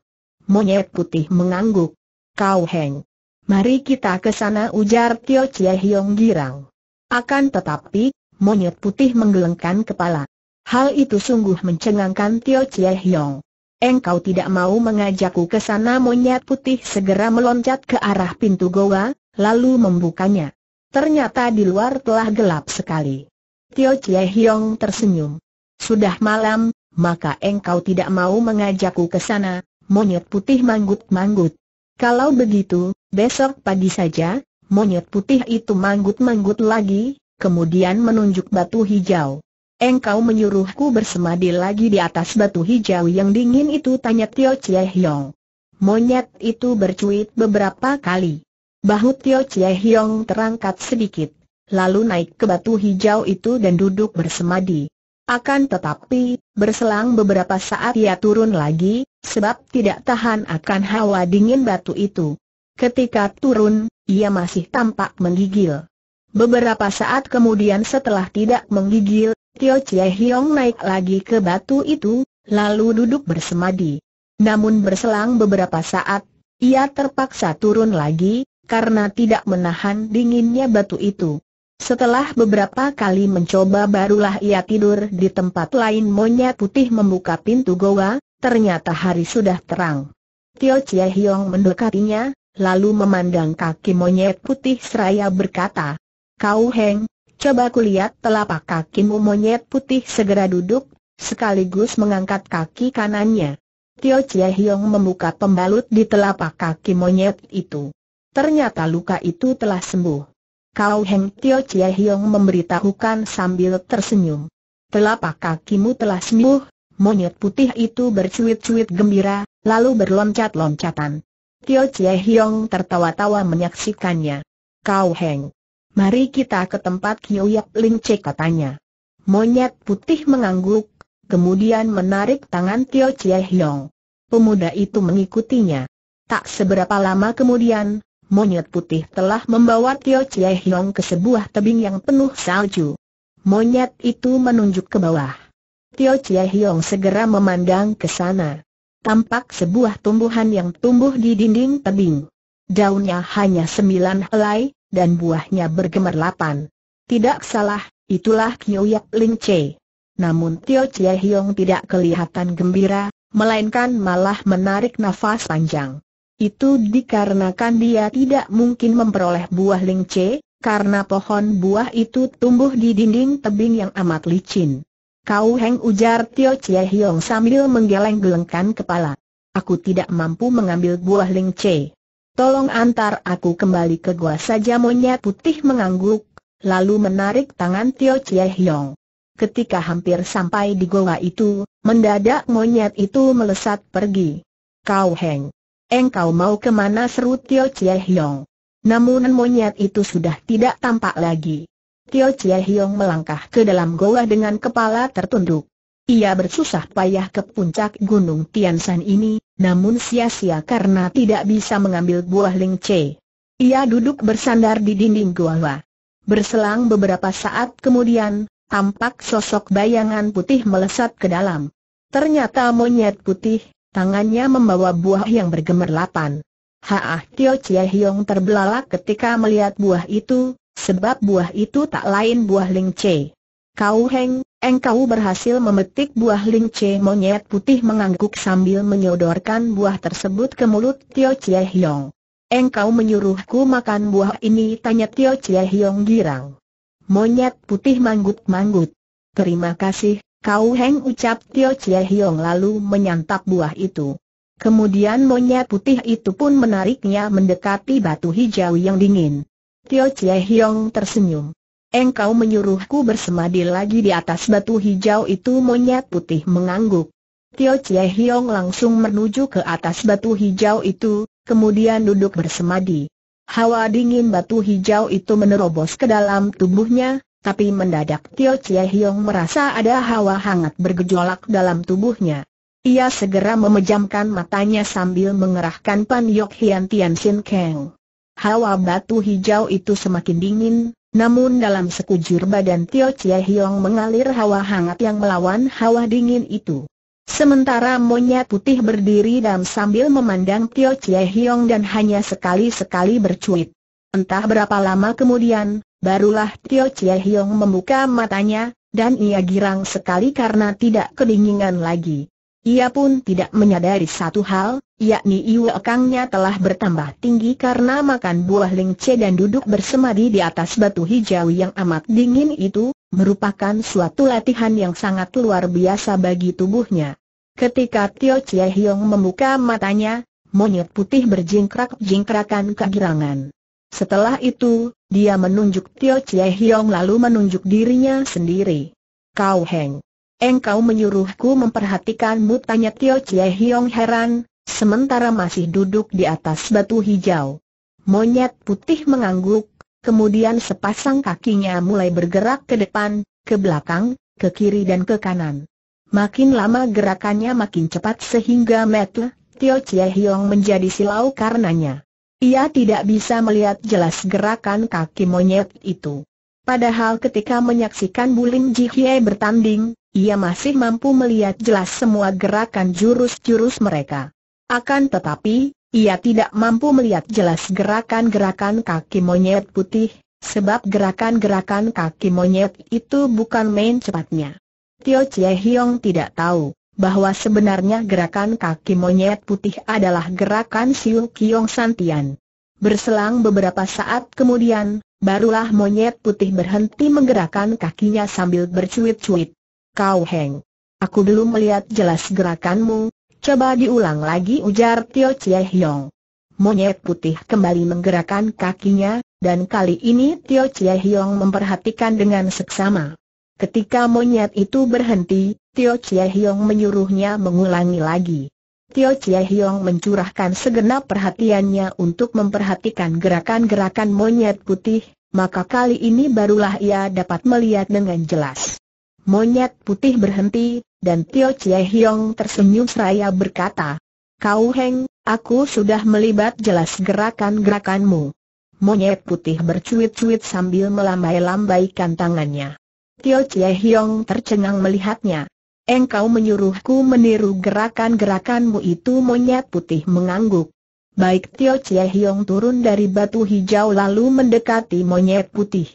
Monyet putih mengangguk. Kau Heng, mari kita ke sana, ujar Tio Chie Hiong girang. Akan tetapi, monyet putih menggelengkan kepala. Hal itu sungguh mencengangkan Tio Chie Hiong. Engkau tidak mau mengajakku ke sana? Monyet putih segera meloncat ke arah pintu goa, lalu membukanya. Ternyata di luar telah gelap sekali. Tio Chie Hiong tersenyum. Sudah malam, maka engkau tidak mau mengajakku ke sana? Monyet putih manggut-manggut. Kalau begitu, besok pagi saja. Monyet putih itu manggut-manggut lagi, kemudian menunjuk batu hijau. Engkau menyuruhku bersemadi lagi di atas batu hijau yang dingin itu? Tanya Tio Chie Hiong. Monyet itu bercuit beberapa kali. Bahu Tio Chie Hiong terangkat sedikit, lalu naik ke batu hijau itu dan duduk bersemadi. Akan tetapi, berselang beberapa saat ia turun lagi, sebab tidak tahan akan hawa dingin batu itu. Ketika turun, ia masih tampak menggigil. Beberapa saat kemudian setelah tidak menggigil, Tio Chie Hiong naik lagi ke batu itu, lalu duduk bersemadi. Namun berselang beberapa saat, ia terpaksa turun lagi, karena tidak menahan dinginnya batu itu. Setelah beberapa kali mencoba barulah ia tidur di tempat lain. Monyet putih membuka pintu goa, ternyata hari sudah terang. Tio Chie Hiong mendekatinya, lalu memandang kaki monyet putih seraya berkata, Kau Heng, coba kulihat telapak kakimu. Monyet putih segera duduk, sekaligus mengangkat kaki kanannya. Tio Chie Hiong membuka pembalut di telapak kaki monyet itu. Ternyata luka itu telah sembuh. Kau Heng, Tio Chie Hiong memberitahukan sambil tersenyum. Telapak kakimu telah sembuh. Monyet putih itu bercuit-cuit gembira, lalu berloncat-loncatan. Tio Chie Hiong tertawa-tawa menyaksikannya. Kau Heng, mari kita ke tempat Kioyap Ling Che, katanya. Monyet putih mengangguk, kemudian menarik tangan Tio Chie Hiong. Pemuda itu mengikutinya. Tak seberapa lama kemudian, monyet putih telah membawa Tio Chie Hiong ke sebuah tebing yang penuh salju. Monyet itu menunjuk ke bawah. Tio Chie Hiong segera memandang ke sana. Tampak sebuah tumbuhan yang tumbuh di dinding tebing. Daunnya hanya 9 helai, dan buahnya bergemerlapan. Tidak salah, itulah Kioyap Ling Che. Namun Tio Chie Hiong tidak kelihatan gembira, melainkan malah menarik nafas panjang. Itu dikarenakan dia tidak mungkin memperoleh buah Ling Che, karena pohon buah itu tumbuh di dinding tebing yang amat licin. Kau Heng, ujar Tio Chie Hiong sambil menggeleng-gelengkan kepala. aku tidak mampu mengambil buah lingce. Tolong antar aku kembali ke gua saja." Monyet putih mengangguk, lalu menarik tangan Tio Chie Hiong. Ketika hampir sampai di goa itu, mendadak monyet itu melesat pergi. "Kau Heng, engkau mau kemana?" seru Tio Chie Hiong. Namun monyet itu sudah tidak tampak lagi. Tio Chie Hiong melangkah ke dalam goa dengan kepala tertunduk. Ia bersusah payah ke puncak Gunung Tianshan ini, namun sia-sia karena tidak bisa mengambil buah lingce. Ia duduk bersandar di dinding goa. Berselang beberapa saat kemudian, tampak sosok bayangan putih melesat ke dalam. Ternyata monyet putih, tangannya membawa buah yang bergemerlapan. "Haah!" Tio Chie Hiong terbelalak ketika melihat buah itu, sebab buah itu tak lain buah lingce. "Kau Heng, engkau berhasil memetik buah lingce?" Monyet putih mengangguk sambil menyodorkan buah tersebut ke mulut Tio Chie Hiong. "Engkau menyuruhku makan buah ini?" tanya Tio Chie Hiong girang. Monyet putih manggut-manggut. "Terima kasih, Kau Heng," ucap Tio Chie Hiong lalu menyantap buah itu. Kemudian monyet putih itu pun menariknya mendekati batu hijau yang dingin. Tio Chie Hiong tersenyum. "Engkau menyuruhku bersemadi lagi di atas batu hijau itu?" Monyet putih mengangguk. Tio Chie Hiong langsung menuju ke atas batu hijau itu, kemudian duduk bersemadi. Hawa dingin batu hijau itu menerobos ke dalam tubuhnya, tapi mendadak Tio Chie Hiong merasa ada hawa hangat bergejolak dalam tubuhnya. Ia segera memejamkan matanya sambil mengerahkan Pan Yok Hian Tian Sin Keng. Hawa batu hijau itu semakin dingin. Namun dalam sekujur badan Tio Chie Hiong mengalir hawa hangat yang melawan hawa dingin itu. Sementara monyet putih berdiri dan sambil memandang Tio Chie Hiong dan hanya sekali-sekali bercuit. Entah berapa lama kemudian, barulah Tio Chie Hiong membuka matanya, dan ia girang sekali karena tidak kedinginan lagi. Ia pun tidak menyadari satu hal, yakni iwakangnya telah bertambah tinggi karena makan buah lingce dan duduk bersemadi di atas batu hijau yang amat dingin itu, merupakan suatu latihan yang sangat luar biasa bagi tubuhnya. Ketika Tio Chie Hiong membuka matanya, monyet putih berjingkrak-jingkrakan kegirangan. Setelah itu, dia menunjuk Tio Chie Hiong lalu menunjuk dirinya sendiri. "Kau Heng, engkau menyuruhku memperhatikanmu?" tanya Tio Chie Hiong heran, sementara masih duduk di atas batu hijau. Monyet putih mengangguk, kemudian sepasang kakinya mulai bergerak ke depan, ke belakang, ke kiri dan ke kanan. Makin lama gerakannya makin cepat sehingga mata Tio Chie Hiong menjadi silau karenanya. Ia tidak bisa melihat jelas gerakan kaki monyet itu. Padahal ketika menyaksikan Bulim Ji Hye bertanding, ia masih mampu melihat jelas semua gerakan jurus-jurus mereka. Akan tetapi, ia tidak mampu melihat jelas gerakan-gerakan kaki monyet putih, sebab gerakan-gerakan kaki monyet itu bukan main cepatnya. Tio Chie Hiong tidak tahu bahwa sebenarnya gerakan kaki monyet putih adalah gerakan Siu Kiong Santian. Berselang beberapa saat kemudian, barulah monyet putih berhenti menggerakkan kakinya sambil bercuit-cuit. "Kau Heng, aku belum melihat jelas gerakanmu. Coba diulang lagi," ujar Tio Chie Hiong. Monyet putih kembali menggerakkan kakinya, dan kali ini Tio Chie Hiong memperhatikan dengan seksama. Ketika monyet itu berhenti, Tio Chie Hiong menyuruhnya mengulangi lagi. Tio Chie Hiong mencurahkan segenap perhatiannya untuk memperhatikan gerakan-gerakan monyet putih, maka kali ini barulah ia dapat melihat dengan jelas. Monyet putih berhenti, dan Tio Chie Hiong tersenyum seraya berkata, "Kau Heng, aku sudah melihat jelas gerakan-gerakanmu." Monyet putih bercuit-cuit sambil melambai-lambaikan tangannya. Tio Chie Hiong tercengang melihatnya. "Engkau menyuruhku meniru gerakan-gerakanmu itu?" Monyet putih mengangguk. Baik, Tio Chie Hiong turun dari batu hijau lalu mendekati monyet putih.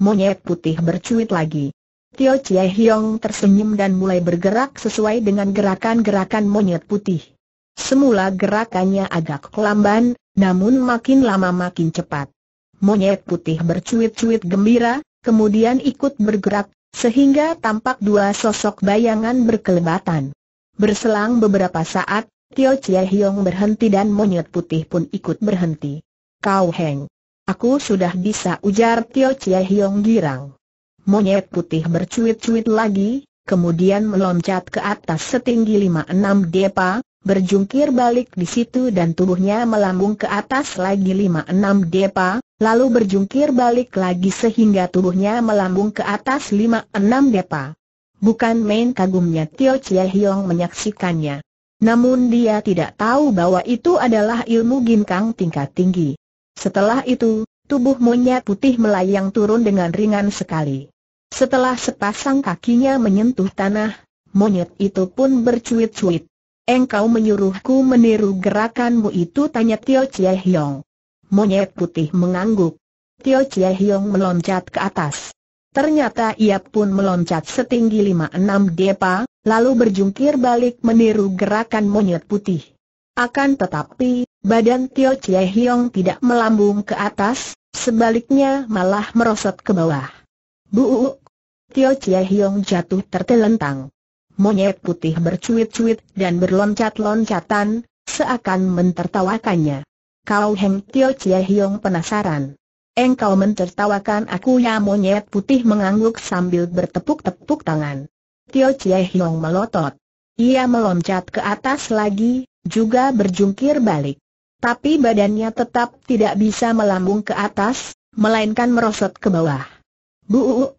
Monyet putih bercuit lagi. Tio Chie Hiong tersenyum dan mulai bergerak sesuai dengan gerakan-gerakan monyet putih. Semula gerakannya agak lamban, namun makin lama makin cepat. Monyet putih bercuit-cuit gembira, kemudian ikut bergerak, sehingga tampak dua sosok bayangan berkelebatan. Berselang beberapa saat, Tio Chie Hiong berhenti dan monyet putih pun ikut berhenti. Kau Heng. Aku sudah bisa, ujar Tio Chie Hiong girang. Monyet putih bercuit-cuit lagi, kemudian meloncat ke atas setinggi 5-6 depa, berjungkir balik di situ dan tubuhnya melambung ke atas lagi 5-6 depa, lalu berjungkir balik lagi sehingga tubuhnya melambung ke atas 5-6 depa. Bukan main kagumnya Tio Chie Hiong menyaksikannya. Namun dia tidak tahu bahwa itu adalah ilmu ginkang tingkat tinggi. Setelah itu, tubuh monyet putih melayang turun dengan ringan sekali. Setelah sepasang kakinya menyentuh tanah, monyet itu pun bercuit-cuit. Engkau menyuruhku meniru gerakanmu itu, tanya Tio Chie Hiong. Monyet putih mengangguk. Tio Chie Hiong meloncat ke atas. Ternyata ia pun meloncat setinggi 5-6 depa, lalu berjungkir balik meniru gerakan monyet putih. Akan tetapi, badan Tio Chie Hiong tidak melambung ke atas, sebaliknya malah merosot ke bawah. Buuk! Tio Chie Hiong jatuh tertelentang. Monyet putih bercuit-cuit dan berloncat-loncatan, seakan mentertawakannya. Kau Heng, Tio Chie Hiong penasaran. Engkau mentertawakan aku ya? Monyet putih mengangguk sambil bertepuk-tepuk tangan. Tio Chie Hiong melotot. Ia meloncat ke atas lagi, juga berjungkir balik. Tapi badannya tetap tidak bisa melambung ke atas, melainkan merosot ke bawah. Buuk!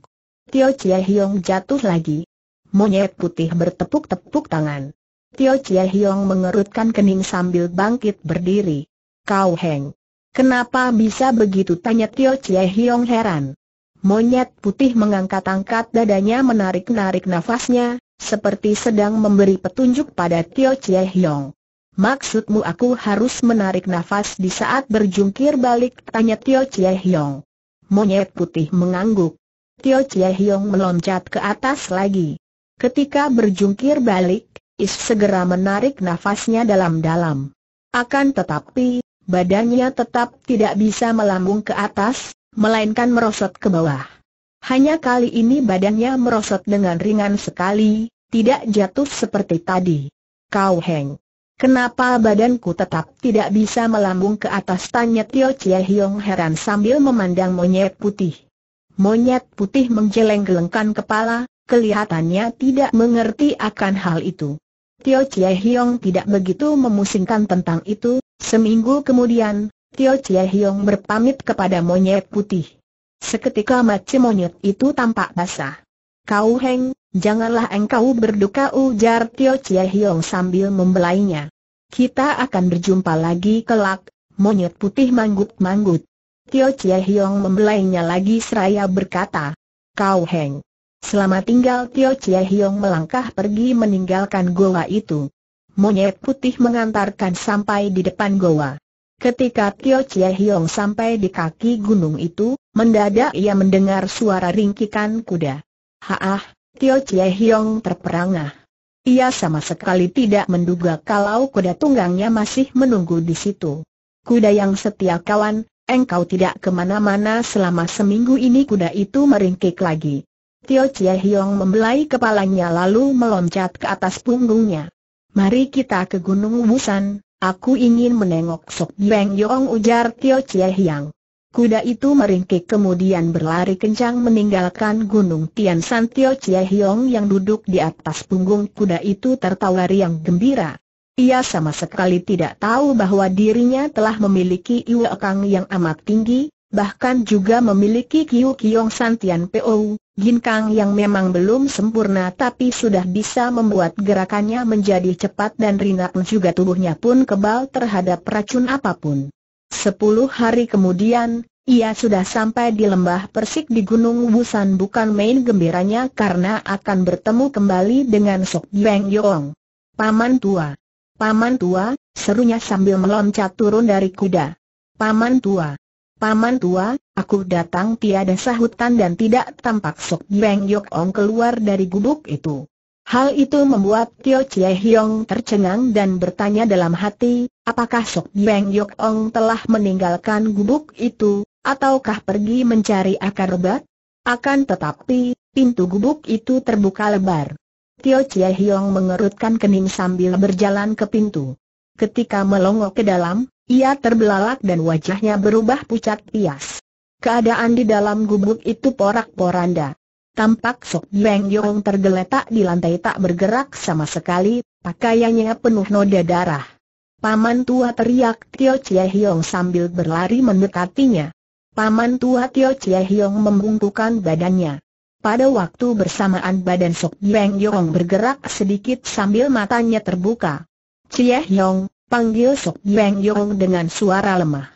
Tio Chie Hiong jatuh lagi. Monyet putih bertepuk-tepuk tangan. Tio Chie Hiong mengerutkan kening sambil bangkit berdiri. Kau Heng, kenapa bisa begitu, tanya Tio Chie Hiong heran. Monyet putih mengangkat-angkat dadanya, menarik-narik nafasnya, seperti sedang memberi petunjuk pada Tio Chie Hiong. Maksudmu aku harus menarik nafas di saat berjungkir balik, tanya Tio Chie Hiong. Monyet putih mengangguk. Tio Chie Hiong meloncat ke atas lagi. Ketika berjungkir balik, Is segera menarik nafasnya dalam-dalam. Akan tetapi, badannya tetap tidak bisa melambung ke atas, melainkan merosot ke bawah. Hanya kali ini badannya merosot dengan ringan sekali, tidak jatuh seperti tadi. Kau Heng, kenapa badanku tetap tidak bisa melambung ke atas, tanya Tio Chie Hiong heran sambil memandang monyet putih. Monyet putih menggeleng-gelengkan kepala, kelihatannya tidak mengerti akan hal itu. Tio Chie Hiong tidak begitu memusingkan tentang itu. Seminggu kemudian, Tio Chie Hiong berpamit kepada monyet putih. Seketika mata monyet itu tampak basah. Kau Heng, janganlah engkau berduka, ujar Tio Chie Hiong sambil membelainya. Kita akan berjumpa lagi kelak. Monyet putih manggut-manggut. Tio Chie Hiong membelainya lagi seraya berkata, Kau Heng, selamat tinggal. Tio Chie Hiong melangkah pergi meninggalkan goa itu. Monyet putih mengantarkan sampai di depan goa. Ketika Tio Chie Hiong sampai di kaki gunung itu, mendadak ia mendengar suara ringkikan kuda. Haah, Tio Chie Hiong terperangah. Ia sama sekali tidak menduga kalau kuda tunggangnya masih menunggu di situ. Kuda yang setia kawan, engkau tidak kemana-mana selama seminggu ini. Kuda itu meringkik lagi. Tio Chie Hiong membelai kepalanya lalu meloncat ke atas punggungnya. Mari kita ke Gunung Busan. Aku ingin menengok Sok Beng Yong, ujar Tio Chie Hiong. Kuda itu meringkik kemudian berlari kencang meninggalkan Gunung Tian San. Tio Chie Hiong yang duduk di atas punggung kuda itu tertawa riang gembira. Ia sama sekali tidak tahu bahwa dirinya telah memiliki Iwe Kang yang amat tinggi, bahkan juga memiliki Kiu Kiong San Tian Po, ginkang yang memang belum sempurna tapi sudah bisa membuat gerakannya menjadi cepat dan ringan, juga tubuhnya pun kebal terhadap racun apapun. 10 hari kemudian, ia sudah sampai di lembah Persik di Gunung Busan. Bukan main gembiranya karena akan bertemu kembali dengan Sok Beng Yong. Paman tua, paman tua, serunya sambil meloncat turun dari kuda. Paman tua, paman tua, aku datang. Tiada sahutan dan tidak tampak Sok Beng Yong keluar dari gubuk itu. Hal itu membuat Tio Chie Hiong tercengang dan bertanya dalam hati, apakah Sok Beng Yong telah meninggalkan gubuk itu, ataukah pergi mencari akar obat? Akan tetapi, pintu gubuk itu terbuka lebar. Tio Chie Hiong mengerutkan kening sambil berjalan ke pintu. Ketika melongok ke dalam, ia terbelalak dan wajahnya berubah pucat pias. Keadaan di dalam gubuk itu porak-poranda. Tampak Sok Beng Yong tergeletak di lantai tak bergerak sama sekali, pakaiannya penuh noda darah. "Paman tua!" teriak Tio Chie Hiong sambil berlari mendekatinya. Paman tua Tio Chie Hiong membungkukkan badannya. Pada waktu bersamaan badan Sok Beng Yong bergerak sedikit sambil matanya terbuka. "Chie Hiong!" panggil Sok Beng Yong dengan suara lemah.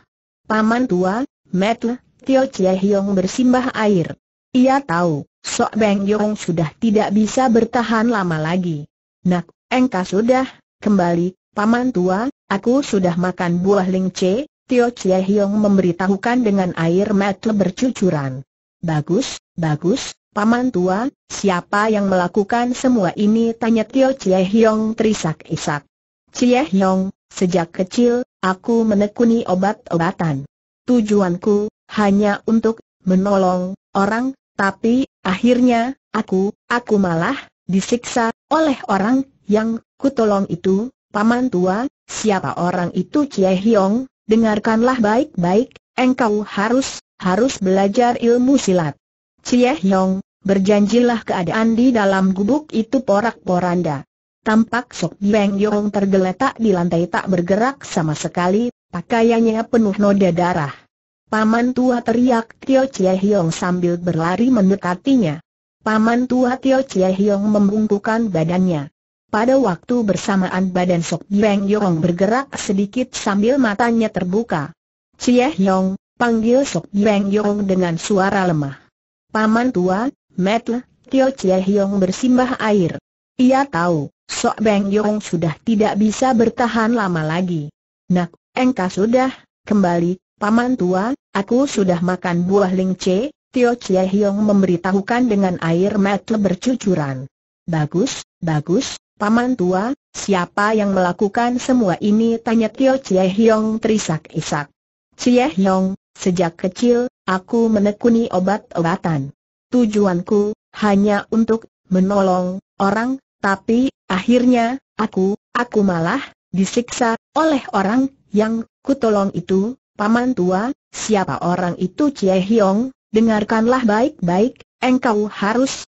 "Paman tua, metu!" Tio Chie Hiong bersimbah air. Ia tahu, Sok Beng Yong sudah tidak bisa bertahan lama lagi. "Nak, engkau sudah kembali." "Paman tua, aku sudah makan buah lingce," Tio Chie Hiong memberitahukan dengan air mata bercucuran. "Bagus, bagus, Paman tua, siapa yang melakukan semua ini?" tanya Tio Chie Hiong terisak-isak. "Chie Hiong, sejak kecil, aku menekuni obat-obatan. Tujuanku hanya untuk menolong orang, tapi akhirnya aku malah disiksa oleh orang yang kutolong itu." "Paman tua, siapa orang itu?" "Chie Hiong, dengarkanlah baik-baik, engkau harus belajar ilmu silat." "Chie Hiong, berjanjilah." Keadaan di dalam gubuk itu porak-poranda. Tampak Sok Beng Yong tergeletak di lantai tak bergerak sama sekali, pakaiannya penuh noda darah. "Paman tua!" teriak Tio Chie Hiong sambil berlari mendekatinya. Paman tua Tio Chie Hiong membungkukkan badannya. Pada waktu bersamaan badan Sok Beng Yong bergerak sedikit sambil matanya terbuka. "Chie Hiong!" panggil Sok Beng Yong dengan suara lemah. "Paman tua, metu!" Tio Chie Hiong bersimbah air. Ia tahu, Sok Beng Yong sudah tidak bisa bertahan lama lagi. "Nak, engkau sudah kembali." "Paman tua, aku sudah makan buah lingce," Tio Chie Hiong memberitahukan dengan air mata bercucuran. "Bagus, bagus, Paman tua, siapa yang melakukan semua ini?" tanya Tio Chie Hiong terisak-isak. "Chie Hiong, sejak kecil, aku menekuni obat-obatan. Tujuanku hanya untuk menolong orang, tapi akhirnya aku malah disiksa oleh orang yang kutolong itu." "Paman tua, siapa orang itu?" "Chie Hiong, dengarkanlah baik-baik, engkau harus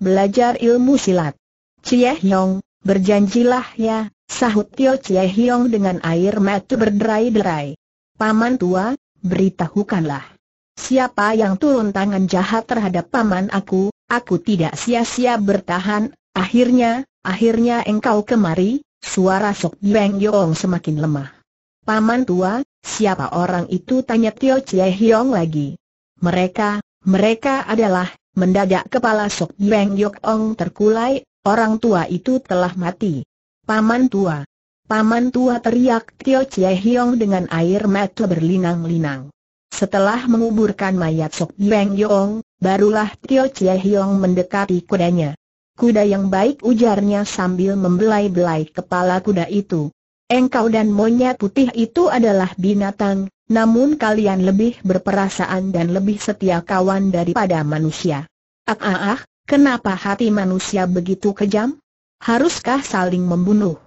belajar ilmu silat." "Chie Hiong, berjanjilah ya," sahut Tio Chie Hiong dengan air mata berderai-derai. "Paman tua, beritahukanlah siapa yang turun tangan jahat terhadap paman aku. Aku tidak sia-sia bertahan, akhirnya engkau kemari." Suara Sok Beng Yong semakin lemah. "Paman tua, siapa orang itu?" tanya Tio Chie Hiong lagi. Mereka adalah..." Mendadak kepala Sok Beng Yong terkulai. "Orang tua itu telah mati." Paman tua!" teriak Tio Chie Hiong dengan air mata berlinang-linang. Setelah menguburkan mayat Sok Beng Yong, barulah Tio Chie Hiong mendekati kudanya. "Kuda yang baik," ujarnya sambil membelai-belai kepala kuda itu. "Engkau dan monyet putih itu adalah binatang, namun kalian lebih berperasaan dan lebih setia kawan daripada manusia. Kenapa hati manusia begitu kejam? Haruskah saling membunuh?"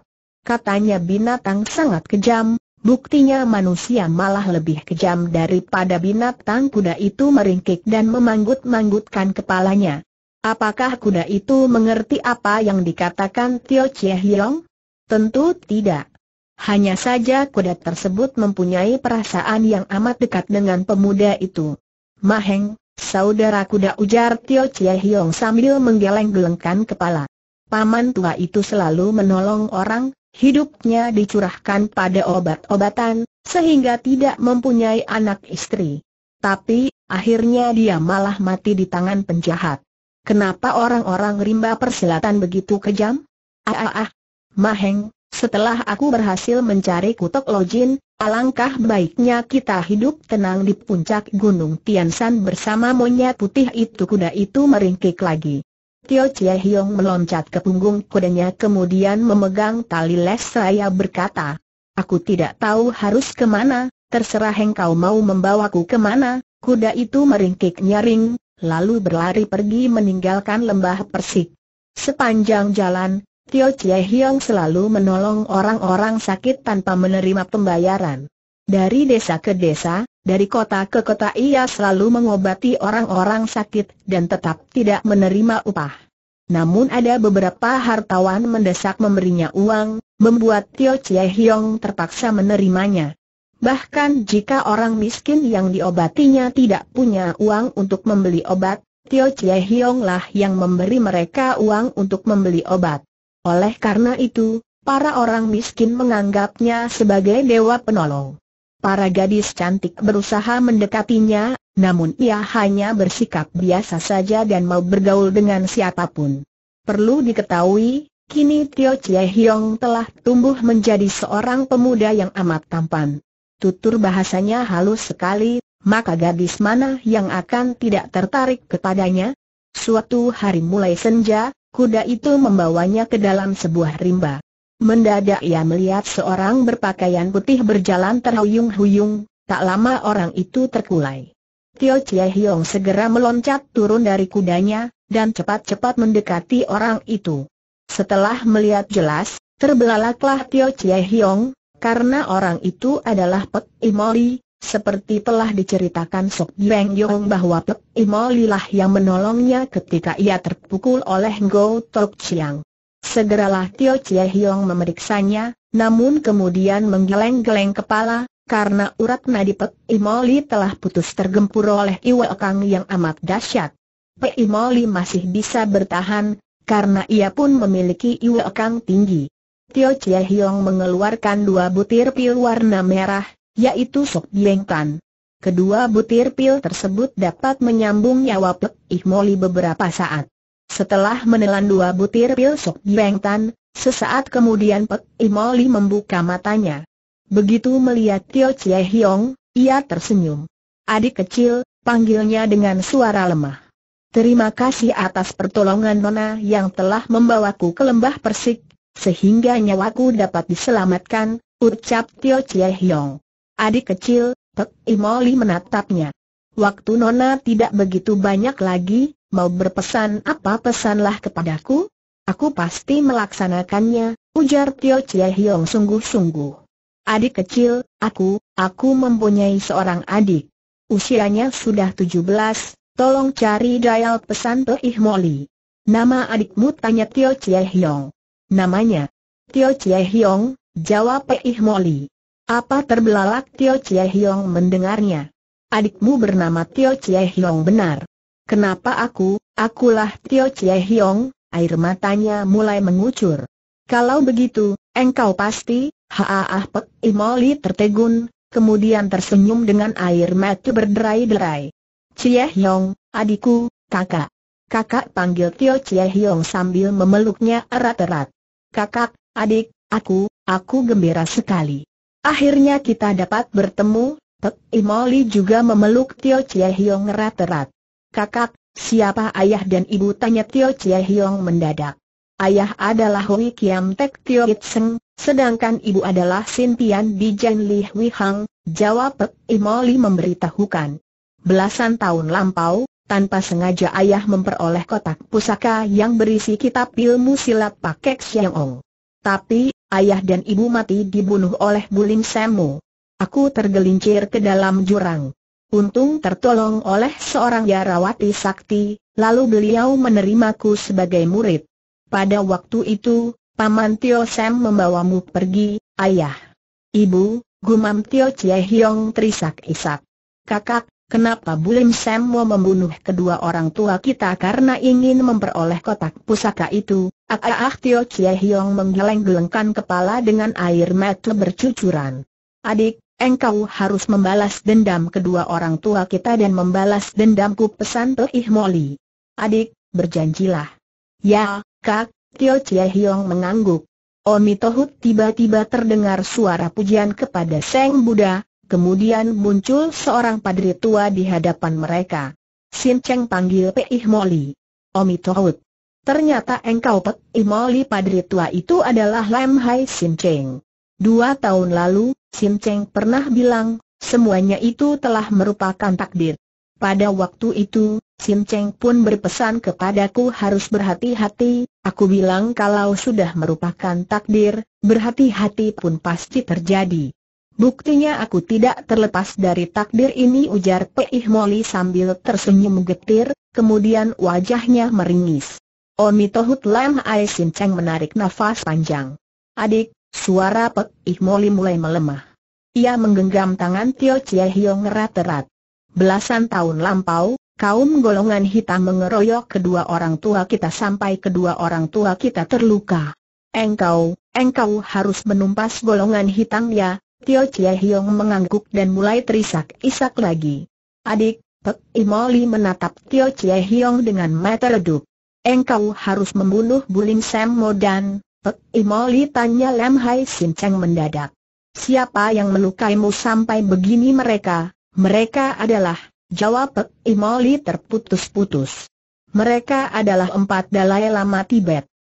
Katanya binatang sangat kejam, buktinya manusia malah lebih kejam daripada binatang. Kuda itu meringkik dan memanggut-manggutkan kepalanya. Apakah kuda itu mengerti apa yang dikatakan Tio Chie Hiong? Tentu tidak. Hanya saja kuda tersebut mempunyai perasaan yang amat dekat dengan pemuda itu. "Maheng, saudara kuda," ujar Tio Chie Hiong sambil menggeleng-gelengkan kepala. "Paman tua itu selalu menolong orang, hidupnya dicurahkan pada obat-obatan, sehingga tidak mempunyai anak istri. Tapi, akhirnya dia malah mati di tangan penjahat. Kenapa orang-orang rimba persilatan begitu kejam?" "Maheng, setelah aku berhasil mencari kutok lojin, alangkah baiknya kita hidup tenang di puncak Gunung Tianshan bersama monyet putih itu." Kuda itu meringkik lagi. Tio Chie Hiong meloncat ke punggung kudanya kemudian memegang tali les seraya berkata, "Aku tidak tahu harus kemana, terserah engkau mau membawaku kemana." Kuda itu meringkik nyaring, lalu berlari pergi meninggalkan lembah Persik. Sepanjang jalan, Tio Chie Hiong selalu menolong orang-orang sakit tanpa menerima pembayaran. Dari desa ke desa, dari kota ke kota ia selalu mengobati orang-orang sakit dan tetap tidak menerima upah. Namun ada beberapa hartawan mendesak memberinya uang, membuat Tio Chie Hiong terpaksa menerimanya. Bahkan jika orang miskin yang diobatinya tidak punya uang untuk membeli obat, Tio Chie Hiong lah yang memberi mereka uang untuk membeli obat. Oleh karena itu, para orang miskin menganggapnya sebagai dewa penolong. Para gadis cantik berusaha mendekatinya, namun ia hanya bersikap biasa saja dan mau bergaul dengan siapapun. Perlu diketahui, kini Tio Chie Hiong telah tumbuh menjadi seorang pemuda yang amat tampan. Tutur bahasanya halus sekali, maka gadis mana yang akan tidak tertarik kepadanya? Suatu hari mulai senja, kuda itu membawanya ke dalam sebuah rimba. Mendadak ia melihat seorang berpakaian putih berjalan terhuyung-huyung, tak lama orang itu terkulai. Tio Chie Hiong segera meloncat turun dari kudanya, dan cepat-cepat mendekati orang itu. Setelah melihat jelas, terbelalaklah Tio Chie Hiong, karena orang itu adalah Pek Imoli, seperti telah diceritakan Sok Beng Yong bahwa Pek Imoli lah yang menolongnya ketika ia terpukul oleh Go Tok Chiang. Segeralah Tio Chie Hiong memeriksanya, namun kemudian menggeleng-geleng kepala, karena urat nadi Pek Imoli telah putus tergempur oleh Iwe Kang yang amat dahsyat. Pek Imoli masih bisa bertahan, karena ia pun memiliki Iwe Kang tinggi. Tio Chie Hiong mengeluarkan dua butir pil warna merah, yaitu Sok Bieng Tan. Kedua butir pil tersebut dapat menyambung nyawa Pek Imoli beberapa saat. Setelah menelan dua butir pil Sok Bieng Tan, sesaat kemudian Pek Imoli membuka matanya. Begitu melihat Tio Chie Hiong, ia tersenyum. "Adik kecil," panggilnya dengan suara lemah. "Terima kasih atas pertolongan Nona yang telah membawaku ke lembah Persik, sehingga nyawaku dapat diselamatkan," ucap Tio Chie Hiong. "Adik kecil," Pek Imoli menatapnya. "Waktu Nona tidak begitu banyak lagi, mau berpesan apa pesanlah kepadaku. Aku pasti melaksanakannya," ujar Tio Chie Hiong sungguh-sungguh. "Adik kecil, aku mempunyai seorang adik. Usianya sudah 17, tolong cari dayal pesan Pek Imoli." "Nama adikmu?" tanya Tio Chie Hiong. "Namanya Tio Chie Hiong," jawab Pek Imoli. "Apa?" terbelalak Tio Chie Hiong mendengarnya. "Adikmu bernama Tio Chie Hiong benar. Kenapa akulah Tio Chie Hiong?" Air matanya mulai mengucur. "Kalau begitu, engkau pasti, haah," Pek Imoli tertegun, kemudian tersenyum dengan air mata berderai-derai. "Chie Hiong, adikku, kakak panggil Tio Chie Hiong sambil memeluknya erat-erat. "Kakak, adik, aku gembira sekali. Akhirnya kita dapat bertemu." Pek Imoli juga memeluk Tio Chie Hiong erat-erat. "Kakak, siapa ayah dan ibu?" tanya Tio Chie Hiong mendadak. "Ayah adalah Hui Kiam Tek Tio It Seng, sedangkan ibu adalah Sin Tian Bijan Li Hui Hang," jawab Pek Imoli memberitahukan. "Belasan tahun lampau, tanpa sengaja ayah memperoleh kotak pusaka yang berisi kitab ilmu silat Pakek Siang Ong. Tapi ayah dan ibu mati dibunuh oleh Bulim Semu. Aku tergelincir ke dalam jurang. Untung tertolong oleh seorang Yarawati sakti, lalu beliau menerimaku sebagai murid. Pada waktu itu, Paman Tio Sam membawamu pergi, ayah. Ibu," gumam Tio Chie Hiong terisak-isak. "Kakak, kenapa Bulim Semu membunuh kedua orang tua kita karena ingin memperoleh kotak pusaka itu?" Tio Chie Hiong menggeleng-gelengkan kepala dengan air mata bercucuran. "Adik, engkau harus membalas dendam kedua orang tua kita dan membalas dendamku," pesan Pek Imoli. "Adik, berjanjilah." "Ya, kak," Tio Chie Hiong mengangguk. Omitohut tiba-tiba terdengar suara pujian kepada Sang Buddha, kemudian muncul seorang padri tua di hadapan mereka. "Sin Cheng," panggil Pek Imoli. "Omitohut. Ternyata engkau Pek Imoli." Padri tua itu adalah Lam Hai Sin Cheng. 2 tahun lalu, Sin Cheng pernah bilang, semuanya itu telah merupakan takdir. Pada waktu itu, Sim Cheng pun berpesan kepadaku harus berhati-hati. Aku bilang kalau sudah merupakan takdir, berhati-hati pun pasti terjadi. Buktinya aku tidak terlepas dari takdir ini, ujar Pih Moli sambil tersenyum getir, kemudian wajahnya meringis. Omitohut Lam Ai Sim Cheng menarik nafas panjang. Adik, suara Pih Moli mulai melemah. Ia menggenggam tangan Tio Chie Hiong erat-erat. Belasan tahun lampau, kaum golongan hitam mengeroyok kedua orang tua kita sampai kedua orang tua kita terluka. Engkau harus menumpas golongan hitam ya. Tio Chie Hiong mengangguk dan mulai terisak-isak lagi. Adik, Pei Moli menatap Tio Chie Hiong dengan mata redup. Engkau harus membunuh Bulim Sam Mo dan Pei Moli, tanya Lam Hai Sim Cheng mendadak. Siapa yang melukaimu sampai begini? Mereka adalah, jawab Pei Moli terputus-putus. Mereka adalah 4 Dalai Lama Tibet.